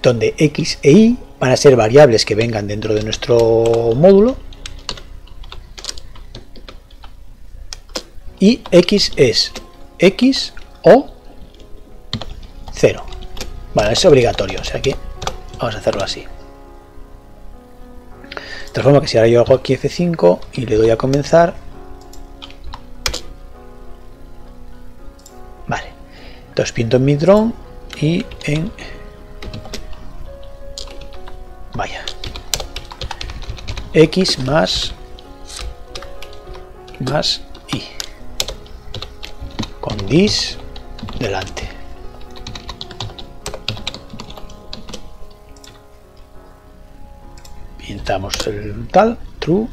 donde X e Y van a ser variables que vengan dentro de nuestro módulo, y X es X o cero. Vale, es obligatorio, o sea que vamos a hacerlo así. De tal forma que si ahora yo hago aquí F cinco y le doy a comenzar, vale, entonces pinto en mi drone y en... Vaya, X más más Y con dis delante. Pintamos el tal true,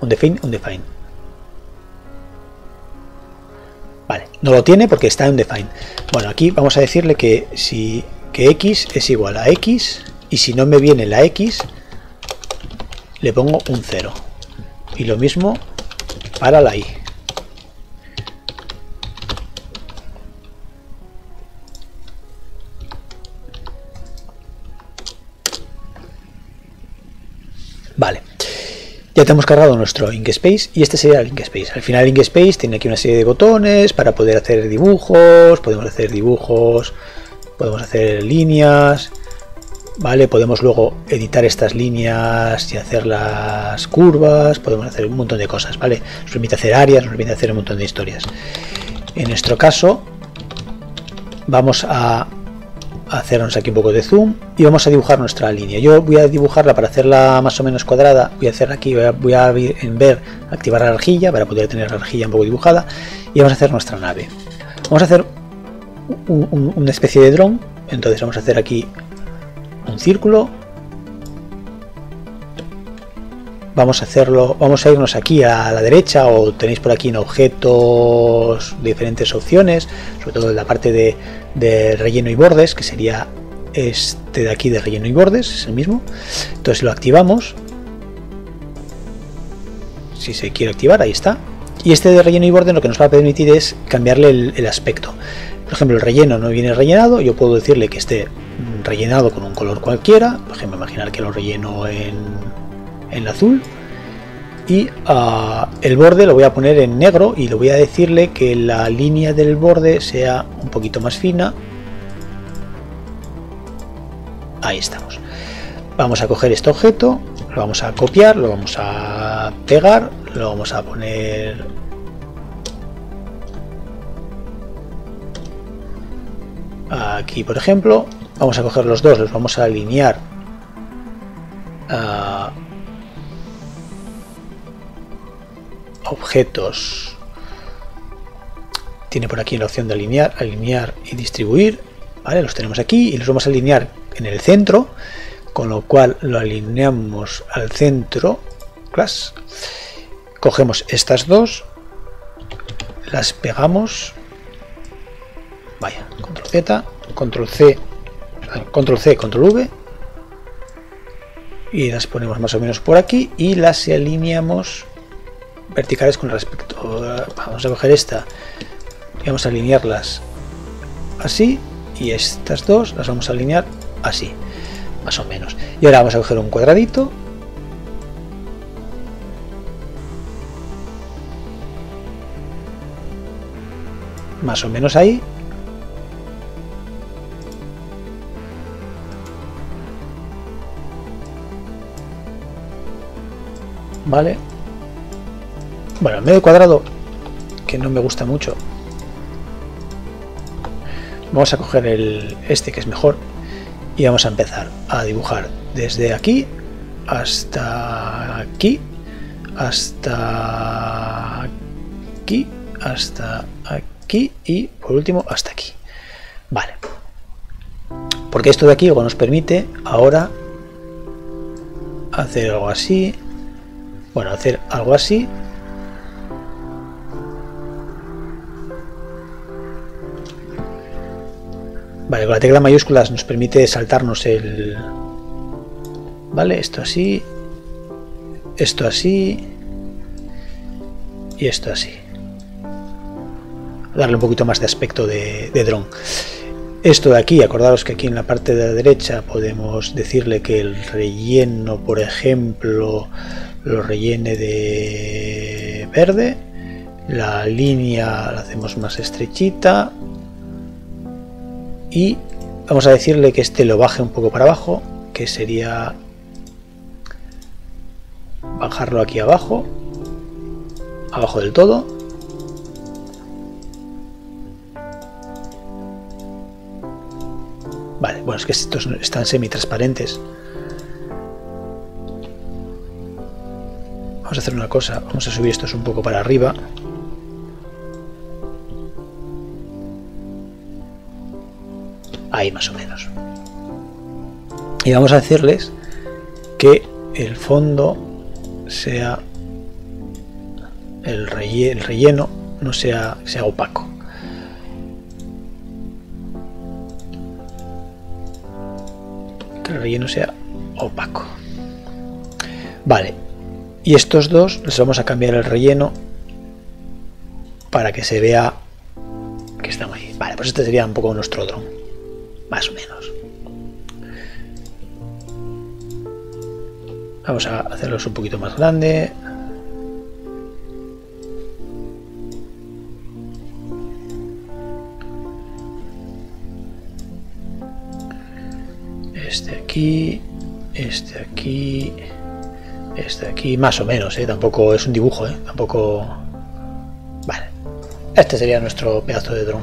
undefined, undefined. Vale, no lo tiene porque está en undefined. Bueno, aquí vamos a decirle que si que X es igual a X. Y si no me viene la X, le pongo un cero. Y lo mismo para la Y. Vale. Ya tenemos cargado nuestro Inkscape y este sería el Inkscape. Al final el Inkscape tiene aquí una serie de botones para poder hacer dibujos. Podemos hacer dibujos, podemos hacer líneas... Vale, podemos luego editar estas líneas y hacer las curvas, podemos hacer un montón de cosas, ¿vale? Nos permite hacer áreas, nos permite hacer un montón de historias. En nuestro caso, vamos a hacernos aquí un poco de zoom y vamos a dibujar nuestra línea. Yo voy a dibujarla para hacerla más o menos cuadrada, voy a hacer aquí, voy a en ver, activar la arjilla para poder tener la arjilla un poco dibujada, y vamos a hacer nuestra nave. Vamos a hacer un, un, una especie de drone. Entonces vamos a hacer aquí un círculo. Vamos a hacerlo, vamos a irnos aquí a la derecha, o tenéis por aquí en objetos diferentes opciones, sobre todo en la parte de, de relleno y bordes, que sería este de aquí de relleno y bordes, es el mismo. Entonces lo activamos, si se quiere activar, ahí está. Y este de relleno y bordes lo que nos va a permitir es cambiarle el, el aspecto. Por ejemplo, el relleno no viene rellenado, yo puedo decirle que esté rellenado con un color cualquiera, por ejemplo, imaginar que lo relleno en... en azul, y uh, el borde lo voy a poner en negro y le voy a decirle que la línea del borde sea un poquito más fina. Ahí estamos. Vamos a coger este objeto, lo vamos a copiar, lo vamos a pegar, lo vamos a poner aquí, por ejemplo. Vamos a coger los dos, los vamos a alinear a uh, objetos. Tiene por aquí la opción de alinear, alinear y distribuir, ¿vale? Los tenemos aquí y los vamos a alinear en el centro, con lo cual lo alineamos al centro, class. Cogemos estas dos, las pegamos, vaya, control Z, control C, control C, control V, y las ponemos más o menos por aquí y las alineamos verticales con respecto. Vamos a coger esta y vamos a alinearlas así, y estas dos las vamos a alinear así más o menos. Y ahora vamos a coger un cuadradito más o menos ahí, vale. Bueno, en medio cuadrado, que no me gusta mucho, vamos a coger el este que es mejor y vamos a empezar a dibujar desde aquí hasta aquí, hasta aquí, hasta aquí y por último hasta aquí. Vale, porque esto de aquí luego nos permite ahora hacer algo así, bueno, hacer algo así. Vale, con la tecla mayúsculas nos permite saltarnos el... Vale, esto así, esto así y esto así. Darle un poquito más de aspecto de, de dron. Esto de aquí, acordaros que aquí en la parte de la derecha podemos decirle que el relleno, por ejemplo, lo rellene de verde. La línea la hacemos más estrechita. Y vamos a decirle que este lo baje un poco para abajo, que sería bajarlo aquí abajo, abajo del todo. Vale, bueno, es que estos están semitransparentes. Vamos a hacer una cosa, vamos a subir estos un poco para arriba. Ahí más o menos. Y vamos a decirles que el fondo sea el, relle el relleno no sea, sea opaco. Que el relleno sea opaco. Vale. Y estos dos les vamos a cambiar el relleno para que se vea que estamos ahí. Vale, pues este sería un poco nuestro dron. Más o menos. Vamos a hacerlos un poquito más grande. Este aquí, este aquí, este aquí, más o menos, ¿eh? Tampoco es un dibujo, ¿eh? Tampoco... Vale. Este sería nuestro pedazo de dron.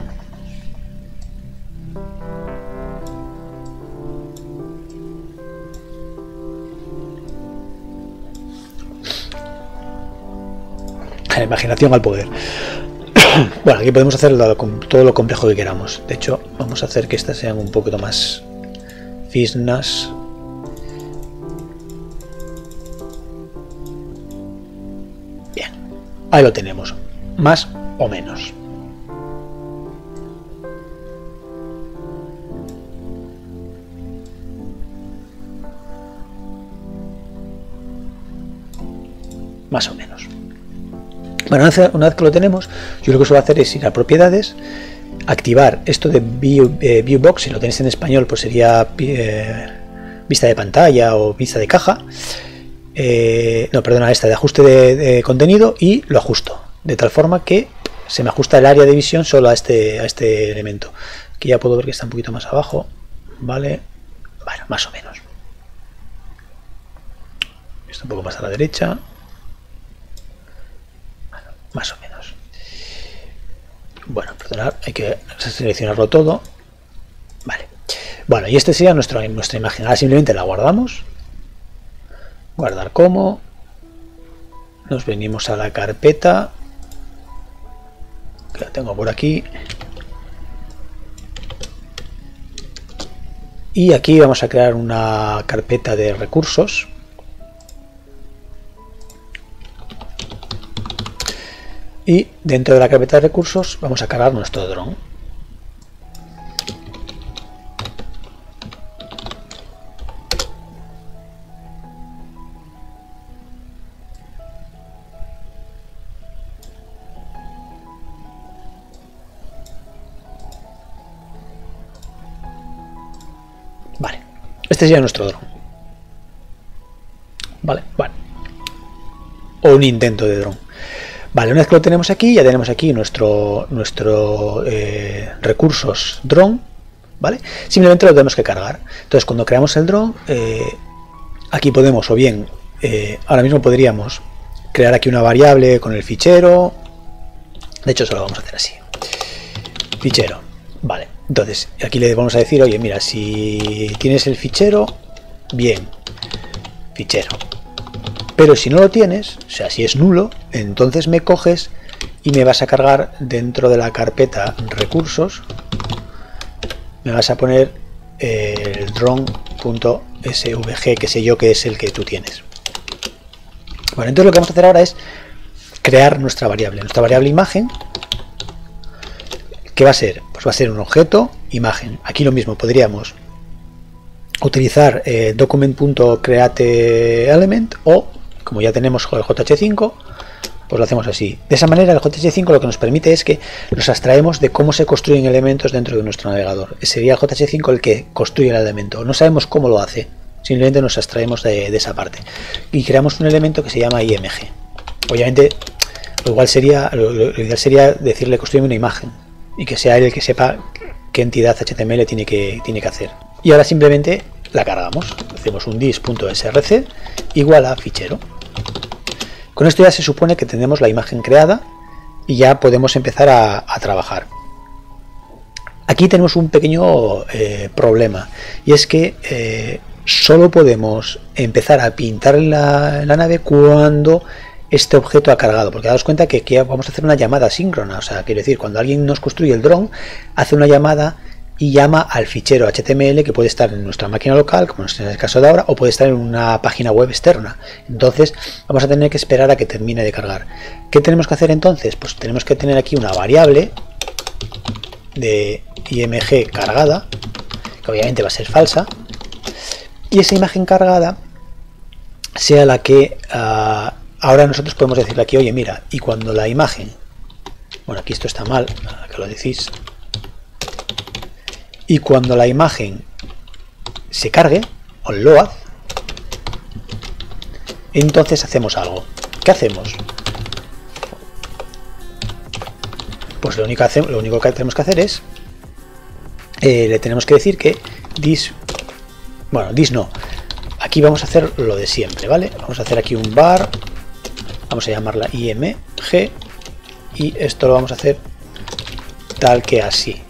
La imaginación al poder. Bueno, aquí podemos hacer todo lo complejo que queramos. De hecho, vamos a hacer que estas sean un poquito más cisnas. Bien, ahí lo tenemos, más o menos. Más o menos. Bueno, una vez que lo tenemos, yo lo que suelo hacer es ir a propiedades, activar esto de view, eh, view box. Si lo tenéis en español, pues sería eh, vista de pantalla o vista de caja. Eh, no, perdona, esta de ajuste de, de contenido, y lo ajusto de tal forma que se me ajusta el área de visión solo a este, a este elemento. Aquí ya puedo ver que está un poquito más abajo, ¿vale? Bueno, más o menos. Esto un poco más a la derecha. Más o menos. Bueno, perdonad, hay que seleccionarlo todo. Vale. Bueno, y este sería nuestro, nuestra imagen. Ahora simplemente la guardamos. Guardar como. Nos venimos a la carpeta, que la tengo por aquí. Y aquí vamos a crear una carpeta de recursos. Y dentro de la carpeta de recursos vamos a cargar nuestro dron. Vale, este sería nuestro dron. Vale, vale. O un intento de dron. Vale, una vez que lo tenemos aquí, ya tenemos aquí nuestro, nuestro eh, recursos drone, ¿vale? Simplemente lo tenemos que cargar. Entonces, cuando creamos el drone, eh, aquí podemos, o bien, eh, ahora mismo podríamos crear aquí una variable con el fichero. De hecho, eso lo vamos a hacer así. Fichero, vale. Entonces, aquí le vamos a decir, oye, mira, si tienes el fichero, bien, fichero. Pero si no lo tienes, o sea, si es nulo, entonces me coges y me vas a cargar dentro de la carpeta recursos, me vas a poner el drone.svg, que sé yo que es el que tú tienes. Bueno, entonces lo que vamos a hacer ahora es crear nuestra variable, nuestra variable imagen, que va a ser, pues va a ser un objeto imagen. Aquí lo mismo, podríamos utilizar eh, document.createElement o, como ya tenemos el J H cinco, pues lo hacemos así. De esa manera, el J H cinco lo que nos permite es que nos abstraemos de cómo se construyen elementos dentro de nuestro navegador. Sería el J H cinco el que construye el elemento. No sabemos cómo lo hace, simplemente nos abstraemos de, de esa parte. Y creamos un elemento que se llama I M G. Obviamente, lo, igual sería, lo, lo ideal sería decirle construye una imagen y que sea él el que sepa qué entidad H T M L tiene que, tiene que hacer. Y ahora simplemente la cargamos. Hacemos un dis.src igual a fichero. Con esto ya se supone que tenemos la imagen creada y ya podemos empezar a, a trabajar. Aquí tenemos un pequeño eh, problema, y es que eh, solo podemos empezar a pintar la, la nave cuando este objeto ha cargado, porque daos cuenta que aquí vamos a hacer una llamada asíncrona. O sea, quiero decir, cuando alguien nos construye el dron, hace una llamada y llama al fichero H T M L, que puede estar en nuestra máquina local, como es el caso de ahora, o puede estar en una página web externa. Entonces vamos a tener que esperar a que termine de cargar. ¿Qué tenemos que hacer entonces? Pues tenemos que tener aquí una variable de I M G cargada, que obviamente va a ser falsa, y esa imagen cargada sea la que uh, ahora nosotros podemos decirle aquí, oye, mira, y cuando la imagen, bueno, aquí esto está mal, que lo decís, y cuando la imagen se cargue, o lo haz, entonces hacemos algo. ¿Qué hacemos? Pues lo único, hace, lo único que tenemos que hacer es, eh, le tenemos que decir que dis, bueno, dis no, aquí vamos a hacer lo de siempre, ¿vale? Vamos a hacer aquí un var, vamos a llamarla I M G, y esto lo vamos a hacer tal que así.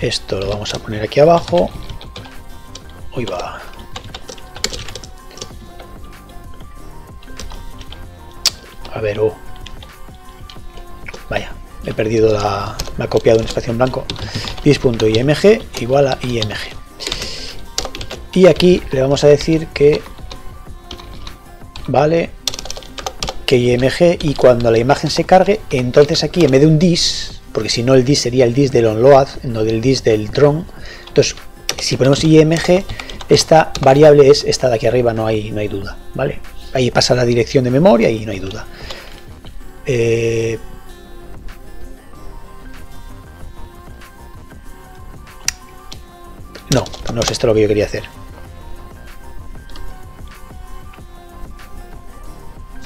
Esto lo vamos a poner aquí abajo. Ahí va. A ver, oh. Vaya. he perdido la, me ha copiado un espacio en blanco, dis.img igual a img. Y aquí le vamos a decir que vale, que img, y cuando la imagen se cargue, entonces aquí en vez de un dis, porque si no el dis sería el dis del onload, no del dis del drone, entonces si ponemos img, esta variable es esta de aquí arriba, no hay, no hay duda, ¿vale? Ahí pasa la dirección de memoria y no hay duda. Eh, no, no es esto lo que yo quería hacer.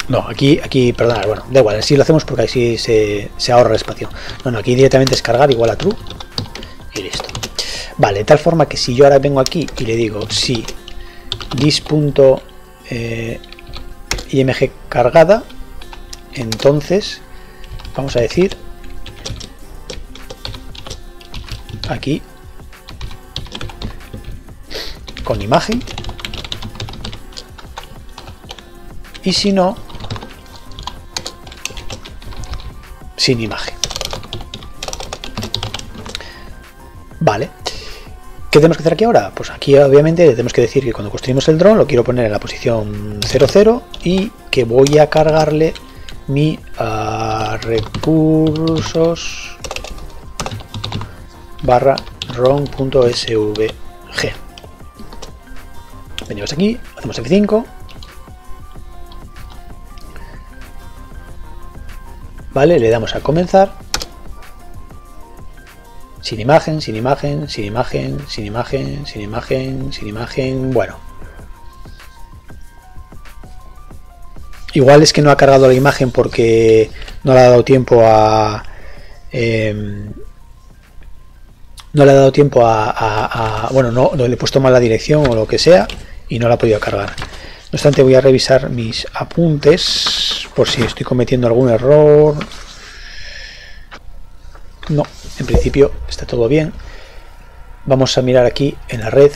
No, aquí, aquí, perdonad, bueno, da igual, así lo hacemos porque así se, se ahorra el espacio. No, no, aquí directamente es cargar igual a true y listo. Vale, de tal forma que si yo ahora vengo aquí y le digo si dis.img cargada, entonces vamos a decir aquí con imagen, y si no, sin imagen. Vale, ¿qué tenemos que hacer aquí ahora? Pues aquí obviamente le tenemos que decir que cuando construimos el dron lo quiero poner en la posición cero cero y que voy a cargarle mi uh, recursos barra ron.svg. Venimos aquí, hacemos efe cinco. Vale, le damos a comenzar. Sin imagen, sin imagen, sin imagen, sin imagen, sin imagen, sin imagen. Bueno. Igual es que no ha cargado la imagen porque no le ha dado tiempo a. Eh, no le ha dado tiempo a. a, a bueno, no, no le he puesto mal la dirección o lo que sea y no la ha podido cargar. No obstante, voy a revisar mis apuntes por si estoy cometiendo algún error. No, en principio está todo bien. Vamos a mirar aquí en la red.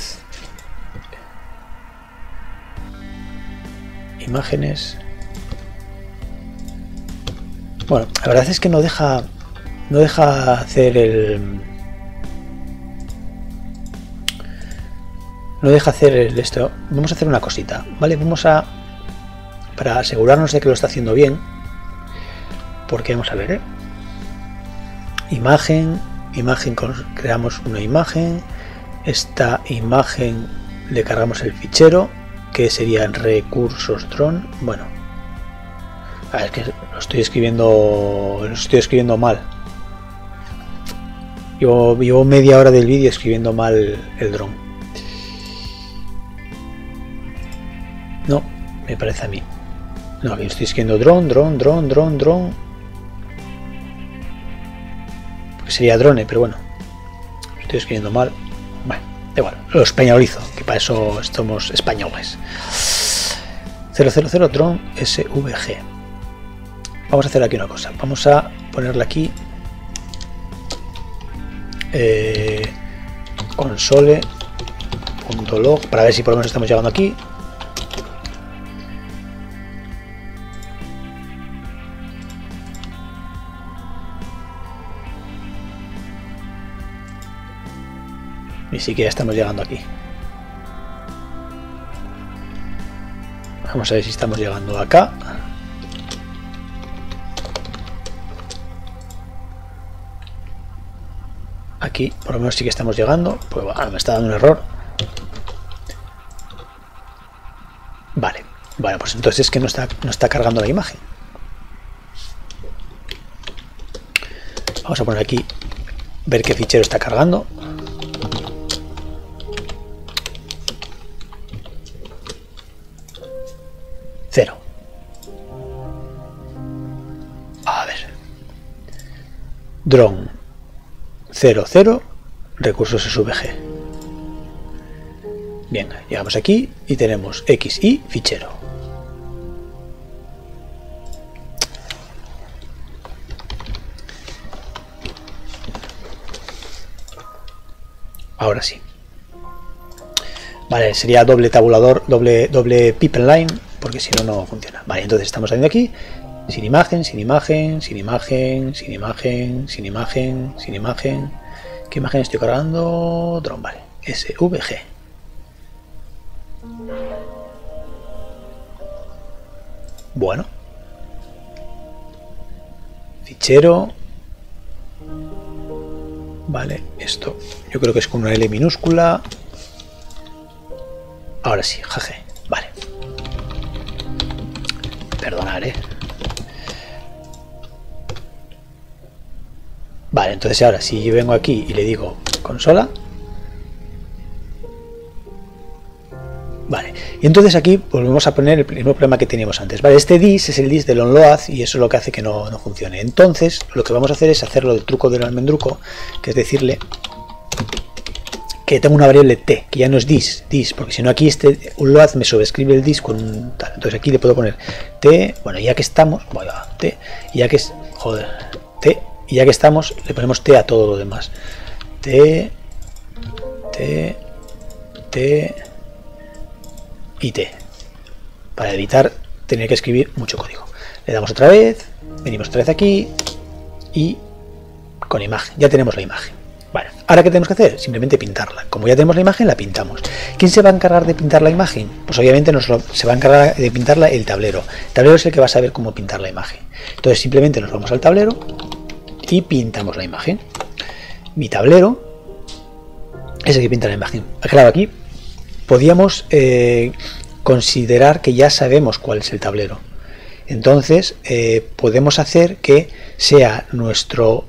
Imágenes. Bueno, la verdad es que no deja, no deja hacer el... No deja hacer el esto. Vamos a hacer una cosita, ¿vale? Vamos a... Para asegurarnos de que lo está haciendo bien. Porque vamos a ver, ¿eh? Imagen, imagen, creamos una imagen, esta imagen le cargamos el fichero, que sería recursos dron, bueno, a ver, es que lo estoy escribiendo, lo estoy escribiendo mal, llevo, llevo media hora del vídeo escribiendo mal el dron, no, me parece a mí, no, aquí estoy escribiendo dron, dron, dron, dron, dron, sería drone, pero bueno, estoy escribiendo mal. Bueno, da igual, lo españolizo, que para eso estamos españoles. cero cero cero drone svg. Vamos a hacer aquí una cosa, vamos a ponerle aquí eh, console.log para ver si por lo menos estamos llegando aquí. Ni siquiera estamos llegando aquí. Vamos a ver si estamos llegando acá. Aquí, por lo menos sí que estamos llegando. Pues bueno, me está dando un error. Vale, bueno, pues entonces es que no está, no está cargando la imagen. Vamos a poner aquí, ver qué fichero está cargando. Cero. A ver. Drone. cero cero. Recursos S V G. Bien, llegamos aquí y tenemos X Y fichero. Ahora sí. Vale, sería doble tabulador, doble, doble pipeline, porque si no, no funciona. Vale, entonces estamos saliendo aquí Sin imagen, sin imagen, sin imagen, sin imagen, sin imagen, sin imagen. ¿Qué imagen estoy cargando? Dron, vale. S V G. Bueno. Fichero. Vale, esto. Yo creo que es con una L minúscula. Ahora sí, jaje. Vale. Perdonad, eh. Vale, entonces ahora si yo vengo aquí y le digo consola. Vale, y entonces aquí volvemos a poner el mismo problema que teníamos antes. Vale, este dis es el dis del onload y eso es lo que hace que no, no funcione. Entonces lo que vamos a hacer es hacerlo del truco del almendruco, que es decirle que tengo una variable t, que ya no es dis, dis, porque si no aquí este onload me sobrescribe el dis con un tal. Entonces aquí le puedo poner t, bueno, ya que estamos, bueno, t, y ya que es, joder, t. Y ya que estamos, le ponemos T a todo lo demás. T, T, T y T. Para evitar tener que escribir mucho código. Le damos otra vez, venimos otra vez aquí y con imagen. Ya tenemos la imagen. Vale, ¿ahora qué tenemos que hacer? Simplemente pintarla. Como ya tenemos la imagen, la pintamos. ¿Quién se va a encargar de pintar la imagen? Pues obviamente nos lo, se va a encargar de pintarla el tablero. El tablero es el que va a saber cómo pintar la imagen. Entonces simplemente nos vamos al tablero y pintamos la imagen. Mi tablero es el que pinta la imagen. Claro, aquí podíamos eh, considerar que ya sabemos cuál es el tablero. Entonces eh, podemos hacer que sea nuestro,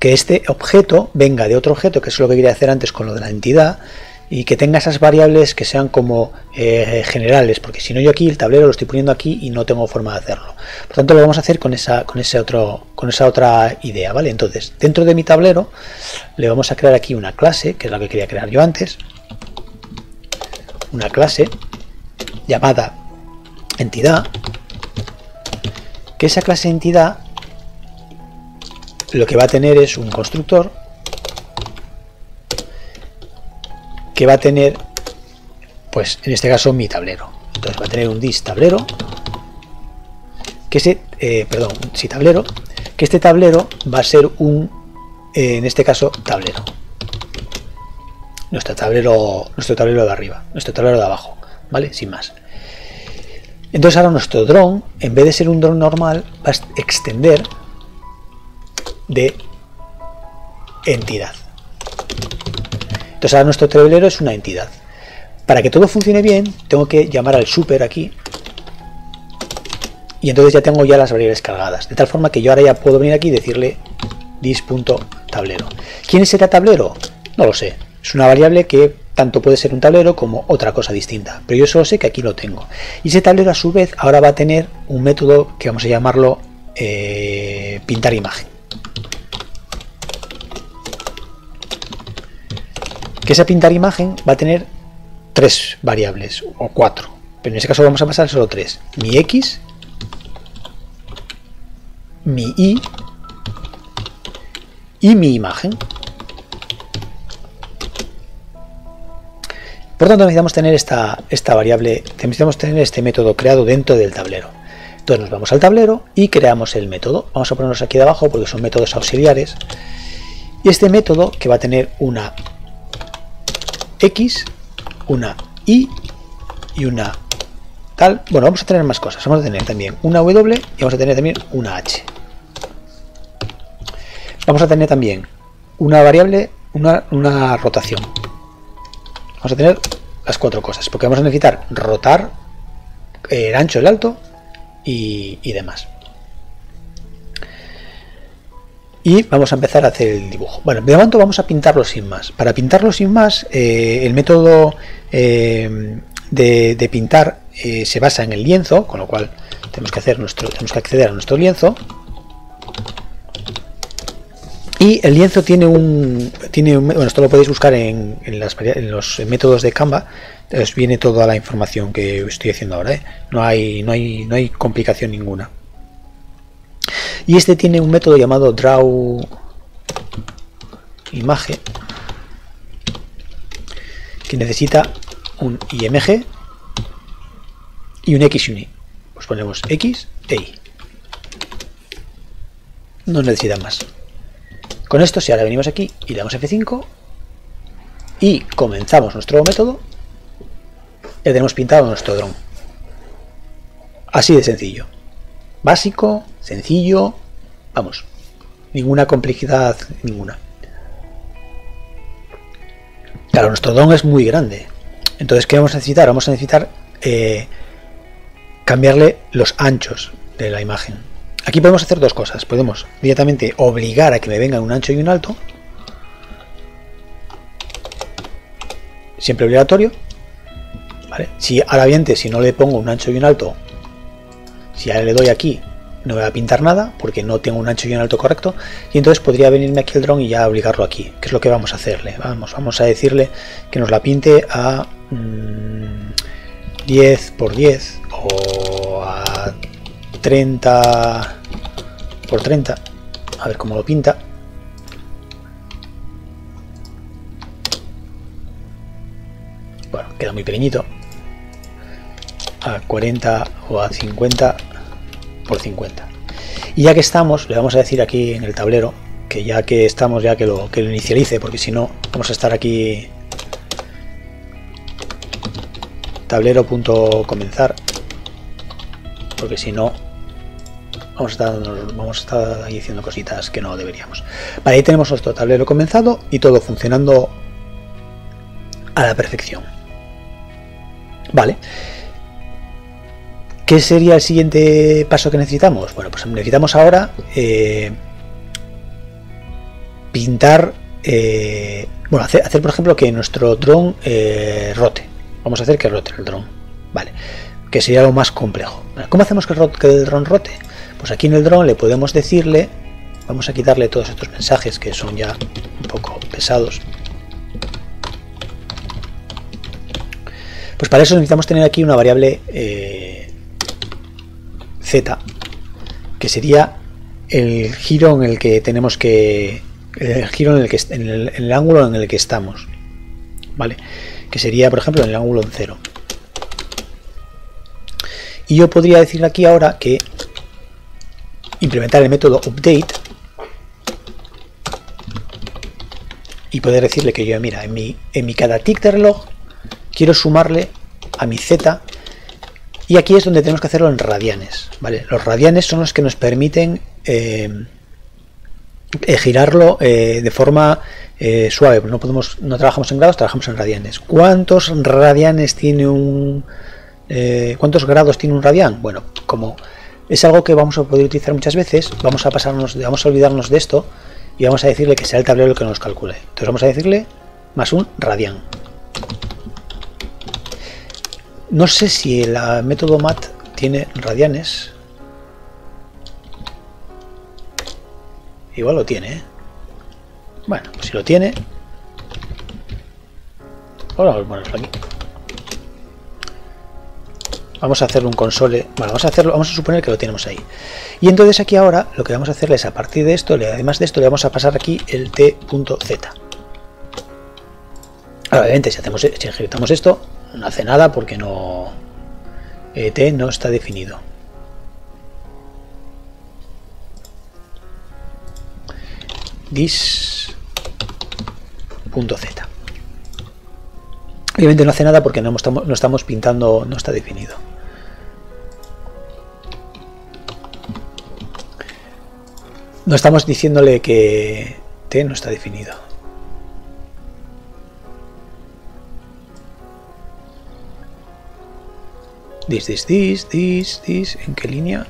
que este objeto venga de otro objeto, que es lo que quería hacer antes con lo de la entidad, y que tenga esas variables que sean como eh, generales, porque si no yo aquí el tablero lo estoy poniendo aquí y no tengo forma de hacerlo. Por tanto lo vamos a hacer con esa, con ese otro, con esa otra idea, ¿vale? Entonces dentro de mi tablero le vamos a crear aquí una clase, que es la que quería crear yo antes, una clase llamada entidad, que esa clase entidad lo que va a tener es un constructor que va a tener, pues en este caso, mi tablero. Entonces va a tener un dis tablero, que ese, eh, perdón, sí tablero, que este tablero va a ser un, eh, en este caso, tablero. Nuestro tablero, nuestro tablero de arriba, nuestro tablero de abajo, ¿vale? Sin más. Entonces ahora nuestro dron, en vez de ser un dron normal, va a extender de entidad. Entonces ahora nuestro tablero es una entidad. Para que todo funcione bien, tengo que llamar al super aquí. Y entonces ya tengo ya las variables cargadas. De tal forma que yo ahora ya puedo venir aquí y decirle dis.tablero. ¿Quién será tablero? No lo sé. Es una variable que tanto puede ser un tablero como otra cosa distinta. Pero yo solo sé que aquí lo tengo. Y ese tablero a su vez ahora va a tener un método que vamos a llamarlo eh, pintar imagen. Que esa pintar imagen va a tener tres variables o cuatro, pero en este caso vamos a pasar solo tres: mi x, mi y y mi imagen. Por tanto necesitamos tener esta, esta variable, necesitamos tener este método creado dentro del tablero. Entonces nos vamos al tablero y creamos el método. Vamos a ponernos aquí de abajo porque son métodos auxiliares, y este método que va a tener una X, una Y y una tal. Bueno, vamos a tener más cosas. Vamos a tener también una W y vamos a tener también una H. Vamos a tener también una variable, una, una rotación. Vamos a tener las cuatro cosas, porque vamos a necesitar rotar el ancho, el alto y, y demás. Y vamos a empezar a hacer el dibujo. Bueno, de momento vamos a pintarlo sin más. Para pintarlo sin más, eh, el método eh, de, de pintar eh, se basa en el lienzo, con lo cual tenemos que hacer nuestro, tenemos que acceder a nuestro lienzo. Y el lienzo tiene un, tiene un bueno, esto lo podéis buscar en, en, las, en los métodos de Canva. Os viene toda la información que estoy haciendo ahora, ¿eh? No hay, no hay, no hay complicación ninguna. Y este tiene un método llamado draw imagen, que necesita un img y un x y un y. Pues ponemos x e y. no necesitan más. Con esto, si ahora venimos aquí y damos F cinco y comenzamos nuestro método, ya tenemos pintado nuestro dron. Así de sencillo. Básico, sencillo, vamos, ninguna complejidad, ninguna. Claro, nuestro dron es muy grande. Entonces, ¿qué vamos a necesitar? Vamos a necesitar eh, cambiarle los anchos de la imagen. Aquí podemos hacer dos cosas. Podemos directamente obligar a que me venga un ancho y un alto. Siempre obligatorio. ¿Vale? Si ahora bien, si no le pongo un ancho y un alto, si ahora le doy aquí, no me va a pintar nada porque no tengo un ancho y un alto correcto. Y entonces podría venirme aquí el dron y ya obligarlo aquí, que es lo que vamos a hacerle. Vamos, vamos a decirle que nos la pinte a mmm, diez por diez o a treinta por treinta. A ver cómo lo pinta. Bueno, queda muy pequeñito. A cuarenta o a cincuenta por cincuenta. Y ya que estamos, le vamos a decir aquí en el tablero que ya que estamos, ya que lo, que lo inicialice, porque si no vamos a estar aquí tablero.comenzar, porque si no vamos a estar, vamos a estar ahí haciendo cositas que no deberíamos. Vale, ahí tenemos nuestro tablero comenzado y todo funcionando a la perfección. Vale. ¿Qué sería el siguiente paso que necesitamos? Bueno, pues necesitamos ahora eh, pintar, eh, bueno, hacer, hacer por ejemplo que nuestro dron eh, rote. Vamos a hacer que rote el dron, ¿vale? Que sería lo más complejo. ¿Cómo hacemos que el dron rote? Pues aquí en el dron le podemos decirle, vamos a quitarle todos estos mensajes que son ya un poco pesados. Pues para eso necesitamos tener aquí una variable eh, Z, que sería el giro en el que tenemos que el giro en el que en el, en el ángulo en el que estamos, vale, que sería por ejemplo en el ángulo en cero. Y yo podría decirle aquí ahora que implementar el método update y poder decirle que yo, mira, en mi en mi cada tick de reloj quiero sumarle a mi Z. Y aquí es donde tenemos que hacerlo en radianes, ¿vale? Los radianes son los que nos permiten eh, girarlo eh, de forma eh, suave. No podemos, no trabajamos en grados, trabajamos en radianes. ¿Cuántos radianes tiene un eh, cuántos grados tiene un radián? Bueno, como es algo que vamos a poder utilizar muchas veces, vamos a pasarnos, vamos a olvidarnos de esto y vamos a decirle que sea el tablero el que nos calcule. Entonces vamos a decirle más un radián. No sé si el método mat tiene radianes. Igual lo tiene, ¿eh? Bueno, pues si lo tiene. Ahora vamos a ponerlo aquí. Vamos a hacerle un console. Bueno, vamos a hacerlo, vamos a suponer que lo tenemos ahí. Y entonces aquí ahora lo que vamos a hacer es, a partir de esto, además de esto, le vamos a pasar aquí el t.z. Ahora, obviamente, si hacemos, si ejecutamos esto, no hace nada porque no E T no está definido. Dis.z. Obviamente no hace nada porque no estamos, no estamos pintando, no está definido. No estamos diciéndole que T no está definido. This, this, this, this, this, ¿en qué línea?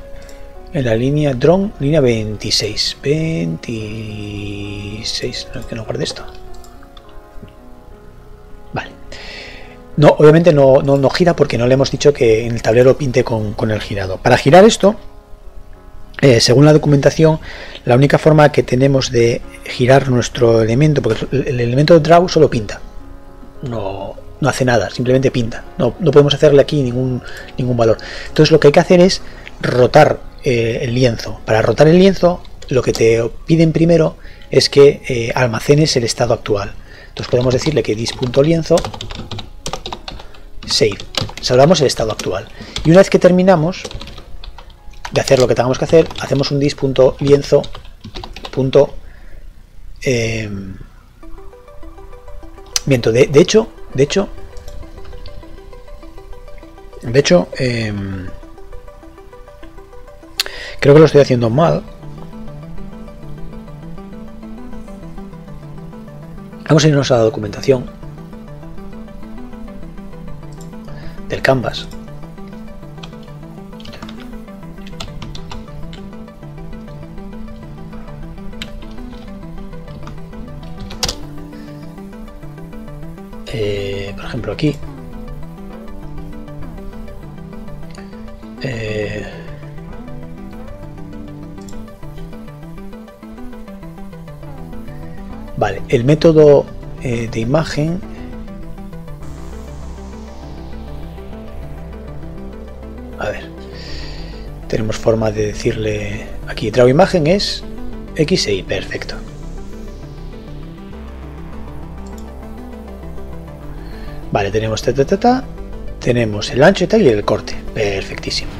En la línea drone, línea veintiséis. veintiséis, no, que no guarde esto. Vale. No, obviamente no, no, no gira porque no le hemos dicho que en el tablero pinte con, con el girado. Para girar esto, eh, según la documentación, la única forma que tenemos de girar nuestro elemento, porque el, el elemento draw solo pinta. No... no hace nada, simplemente pinta. No, no podemos hacerle aquí ningún, ningún valor. Entonces lo que hay que hacer es rotar eh, el lienzo. Para rotar el lienzo, lo que te piden primero es que eh, almacenes el estado actual. Entonces podemos decirle que dis.lienzo save. Salvamos el estado actual. Y una vez que terminamos de hacer lo que tengamos que hacer, hacemos un dis.lienzo punto. Eh, miento, de, de hecho, de hecho, de hecho, eh, creo que lo estoy haciendo mal. Vamos a irnos a la documentación del Canvas. Eh, por ejemplo, aquí. Eh, Vale, el método eh, de imagen a ver, tenemos forma de decirle aquí, trago imagen es X e Y, perfecto. Vale, tenemos ta, ta, ta, ta, tenemos el ancho y tal y el corte, perfectísimo.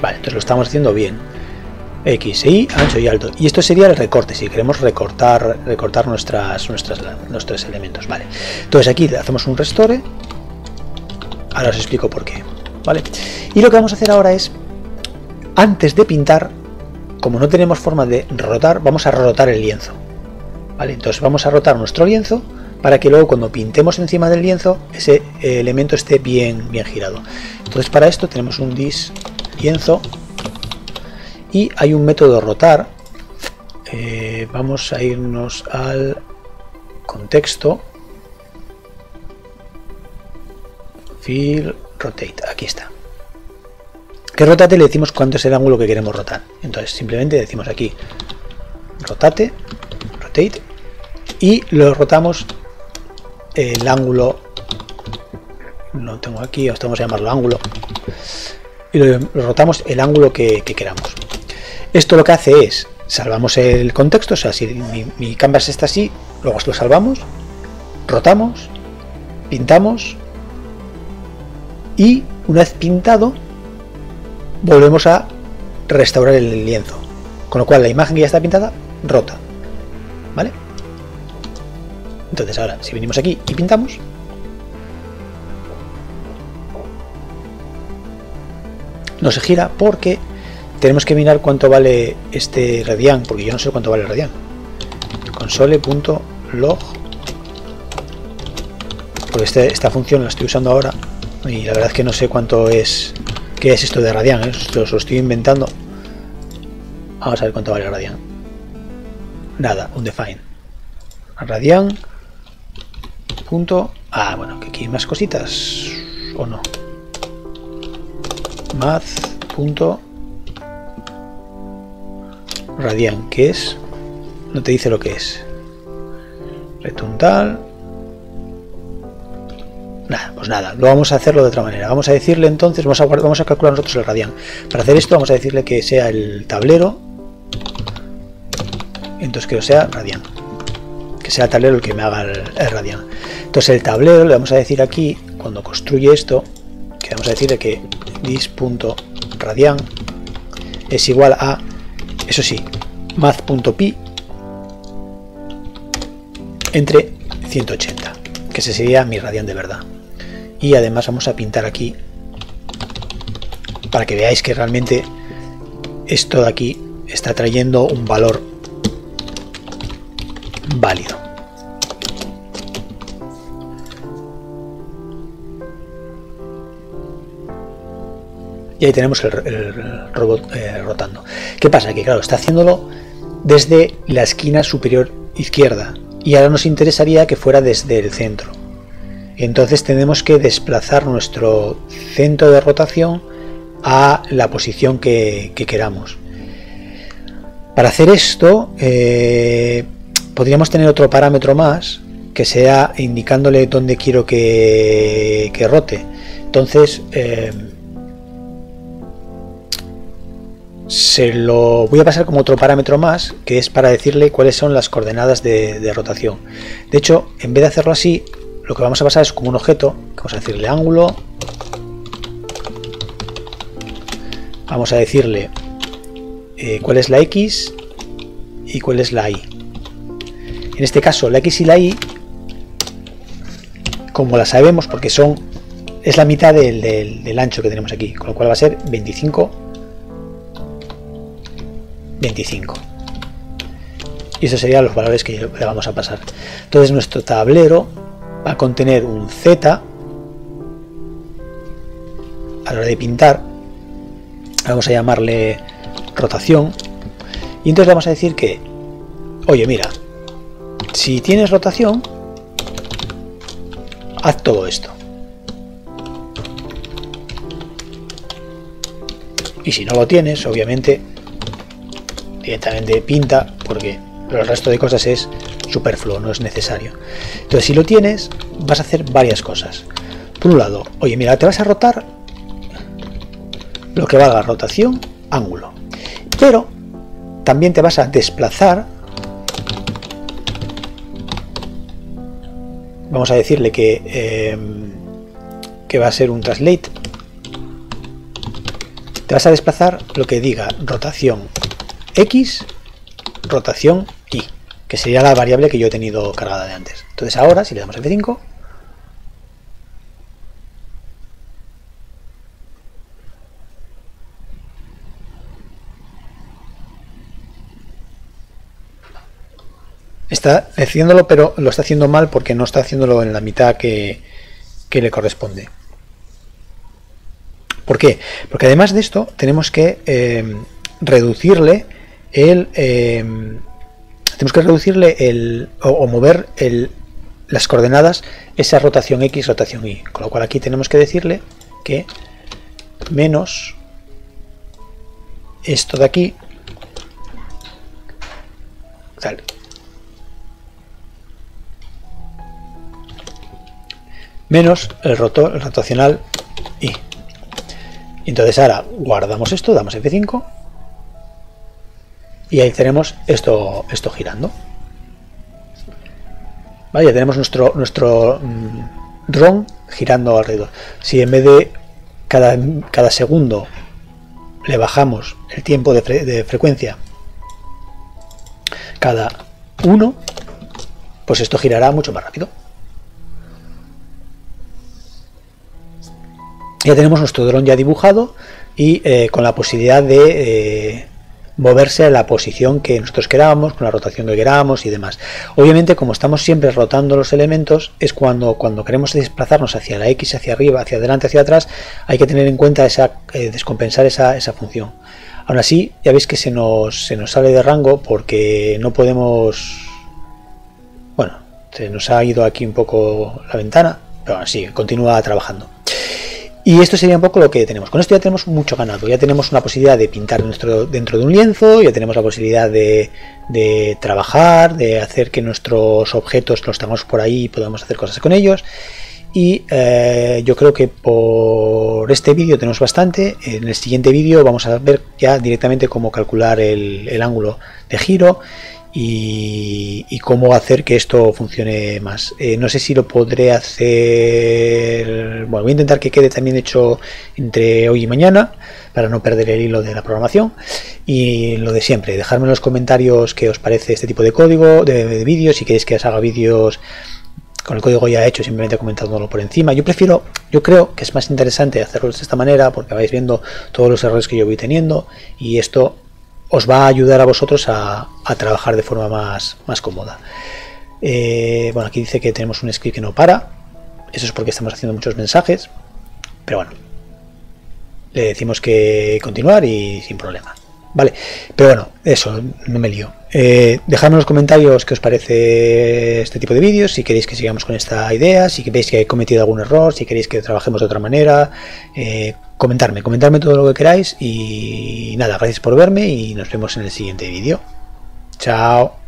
Vale, entonces lo estamos haciendo bien. X, Y, ancho y alto. Y esto sería el recorte, si queremos recortar recortar nuestras, nuestras, nuestros elementos. Vale. Entonces aquí hacemos un restore. Ahora os explico por qué. Vale. Y lo que vamos a hacer ahora es, antes de pintar, como no tenemos forma de rotar, vamos a rotar el lienzo. Vale. Entonces vamos a rotar nuestro lienzo para que luego cuando pintemos encima del lienzo, ese elemento esté bien, bien girado. Entonces para esto tenemos un dis lienzo. Y hay un método rotar. Eh, vamos a irnos al contexto. Fill Rotate. Aquí está. Que rotate le decimos cuánto es el ángulo que queremos rotar. Entonces simplemente decimos aquí rotate, rotate. Y lo rotamos el ángulo. No tengo aquí, os vamos a llamarlo ángulo. Y lo rotamos el ángulo que, que queramos. Esto lo que hace es, salvamos el contexto, o sea, si mi, mi canvas está así, luego lo salvamos, rotamos, pintamos y una vez pintado volvemos a restaurar el lienzo. Con lo cual la imagen que ya está pintada, rota. ¿Vale? Entonces ahora, si venimos aquí y pintamos, no se gira porque tenemos que mirar cuánto vale este radian, porque yo no sé cuánto vale el radian. Console.log, porque este, esta función la estoy usando ahora y la verdad es que no sé cuánto es, qué es esto de radian, ¿eh? Esto lo estoy inventando. Vamos a ver cuánto vale el radian. Nada, undefined. Radian. Punto. Ah, bueno, que aquí hay más cositas o no. Math.radian, que es, no te dice lo que es, rectangular, nada, pues nada, lo vamos a hacerlo de otra manera. Vamos a decirle entonces, vamos a, vamos a calcular nosotros el radian. Para hacer esto vamos a decirle que sea el tablero, entonces que sea radian, que sea el tablero el que me haga el, el radian. Entonces el tablero le vamos a decir aquí, cuando construye esto, que vamos a decirle que dis.radian es igual a, eso sí, math.pi entre ciento ochenta, que ese sería mi radian de verdad. Y además vamos a pintar aquí para que veáis que realmente esto de aquí está trayendo un valor válido. Y ahí tenemos el, el robot eh, rotando. ¿Qué pasa? Que claro, está haciéndolo desde la esquina superior izquierda. Y ahora nos interesaría que fuera desde el centro. Entonces tenemos que desplazar nuestro centro de rotación a la posición que, que queramos. Para hacer esto, eh, podríamos tener otro parámetro más, que sea indicándole dónde quiero que, que rote. Entonces... Eh, se lo voy a pasar como otro parámetro más, que es para decirle cuáles son las coordenadas de, de rotación. De hecho, en vez de hacerlo así, lo que vamos a pasar es como un objeto, que vamos a decirle ángulo, vamos a decirle eh, cuál es la X y cuál es la Y. En este caso la X y la Y, como la sabemos, porque son es la mitad del, del, del ancho que tenemos aquí, con lo cual va a ser veinticinco, veinticinco. Y esos serían los valores que le vamos a pasar. Entonces nuestro tablero va a contener un Z. A la hora de pintar vamos a llamarle rotación, y entonces vamos a decir que, oye, mira, si tienes rotación, haz todo esto, y si no lo tienes, obviamente directamente pinta, porque el resto de cosas es superfluo, no es necesario. Entonces si lo tienes, vas a hacer varias cosas. Por un lado, oye, mira, te vas a rotar lo que valga rotación, ángulo, pero también te vas a desplazar. Vamos a decirle que eh, que va a ser un translate. Te vas a desplazar lo que diga rotación X, rotación Y, que sería la variable que yo he tenido cargada de antes. Entonces ahora, si le damos F cinco, está haciéndolo, pero lo está haciendo mal porque no está haciéndolo en la mitad que, que le corresponde. ¿Por qué? Porque además de esto tenemos que eh, reducirle el eh, tenemos que reducirle el o, o mover el, las coordenadas, esa rotación X, rotación Y, con lo cual aquí tenemos que decirle que menos esto de aquí tal. Menos el rotor, el rotacional Y. Entonces ahora guardamos esto, damos F cinco y ahí tenemos esto, esto girando. Vale, ya tenemos nuestro, nuestro mmm, dron girando alrededor. Si en vez de cada, cada segundo le bajamos el tiempo de, fre de frecuencia cada uno, pues esto girará mucho más rápido. Ya tenemos nuestro dron ya dibujado y eh, con la posibilidad de eh, moverse a la posición que nosotros queramos, con la rotación que queramos y demás. Obviamente, como estamos siempre rotando los elementos, es cuando, cuando queremos desplazarnos hacia la X, hacia arriba, hacia adelante, hacia atrás, hay que tener en cuenta esa eh, descompensar esa, esa función. Aún así, ya veis que se nos, se nos sale de rango porque no podemos... Bueno, se nos ha ido aquí un poco la ventana, pero aún así, continúa trabajando. Y esto sería un poco lo que tenemos. Con esto ya tenemos mucho ganado. Ya tenemos una posibilidad de pintar nuestro, dentro de un lienzo, ya tenemos la posibilidad de, de trabajar, de hacer que nuestros objetos los tengamos por ahí y podamos hacer cosas con ellos. Y eh, yo creo que por este vídeo tenemos bastante. En el siguiente vídeo vamos a ver ya directamente cómo calcular el, el ángulo de giro y, y cómo hacer que esto funcione más. Eh, no sé si lo podré hacer, bueno, voy a intentar que quede también hecho entre hoy y mañana para no perder el hilo de la programación. Y lo de siempre, dejadme en los comentarios qué os parece este tipo de código, de, de vídeos, si queréis que os haga vídeos con el código ya hecho, simplemente comentándolo por encima. Yo prefiero, yo creo que es más interesante hacerlo de esta manera porque vais viendo todos los errores que yo voy teniendo y esto os va a ayudar a vosotros a, a trabajar de forma más, más cómoda. Eh, bueno, aquí dice que tenemos un script que no para. Eso es porque estamos haciendo muchos mensajes. Pero bueno, le decimos que continuar y sin problema. Vale, pero bueno, eso, no me lío. Eh, dejadme en los comentarios qué os parece este tipo de vídeos, si queréis que sigamos con esta idea, si veis que he cometido algún error, si queréis que trabajemos de otra manera. Eh, comentarme, comentarme todo lo que queráis y nada, gracias por verme y nos vemos en el siguiente vídeo. Chao.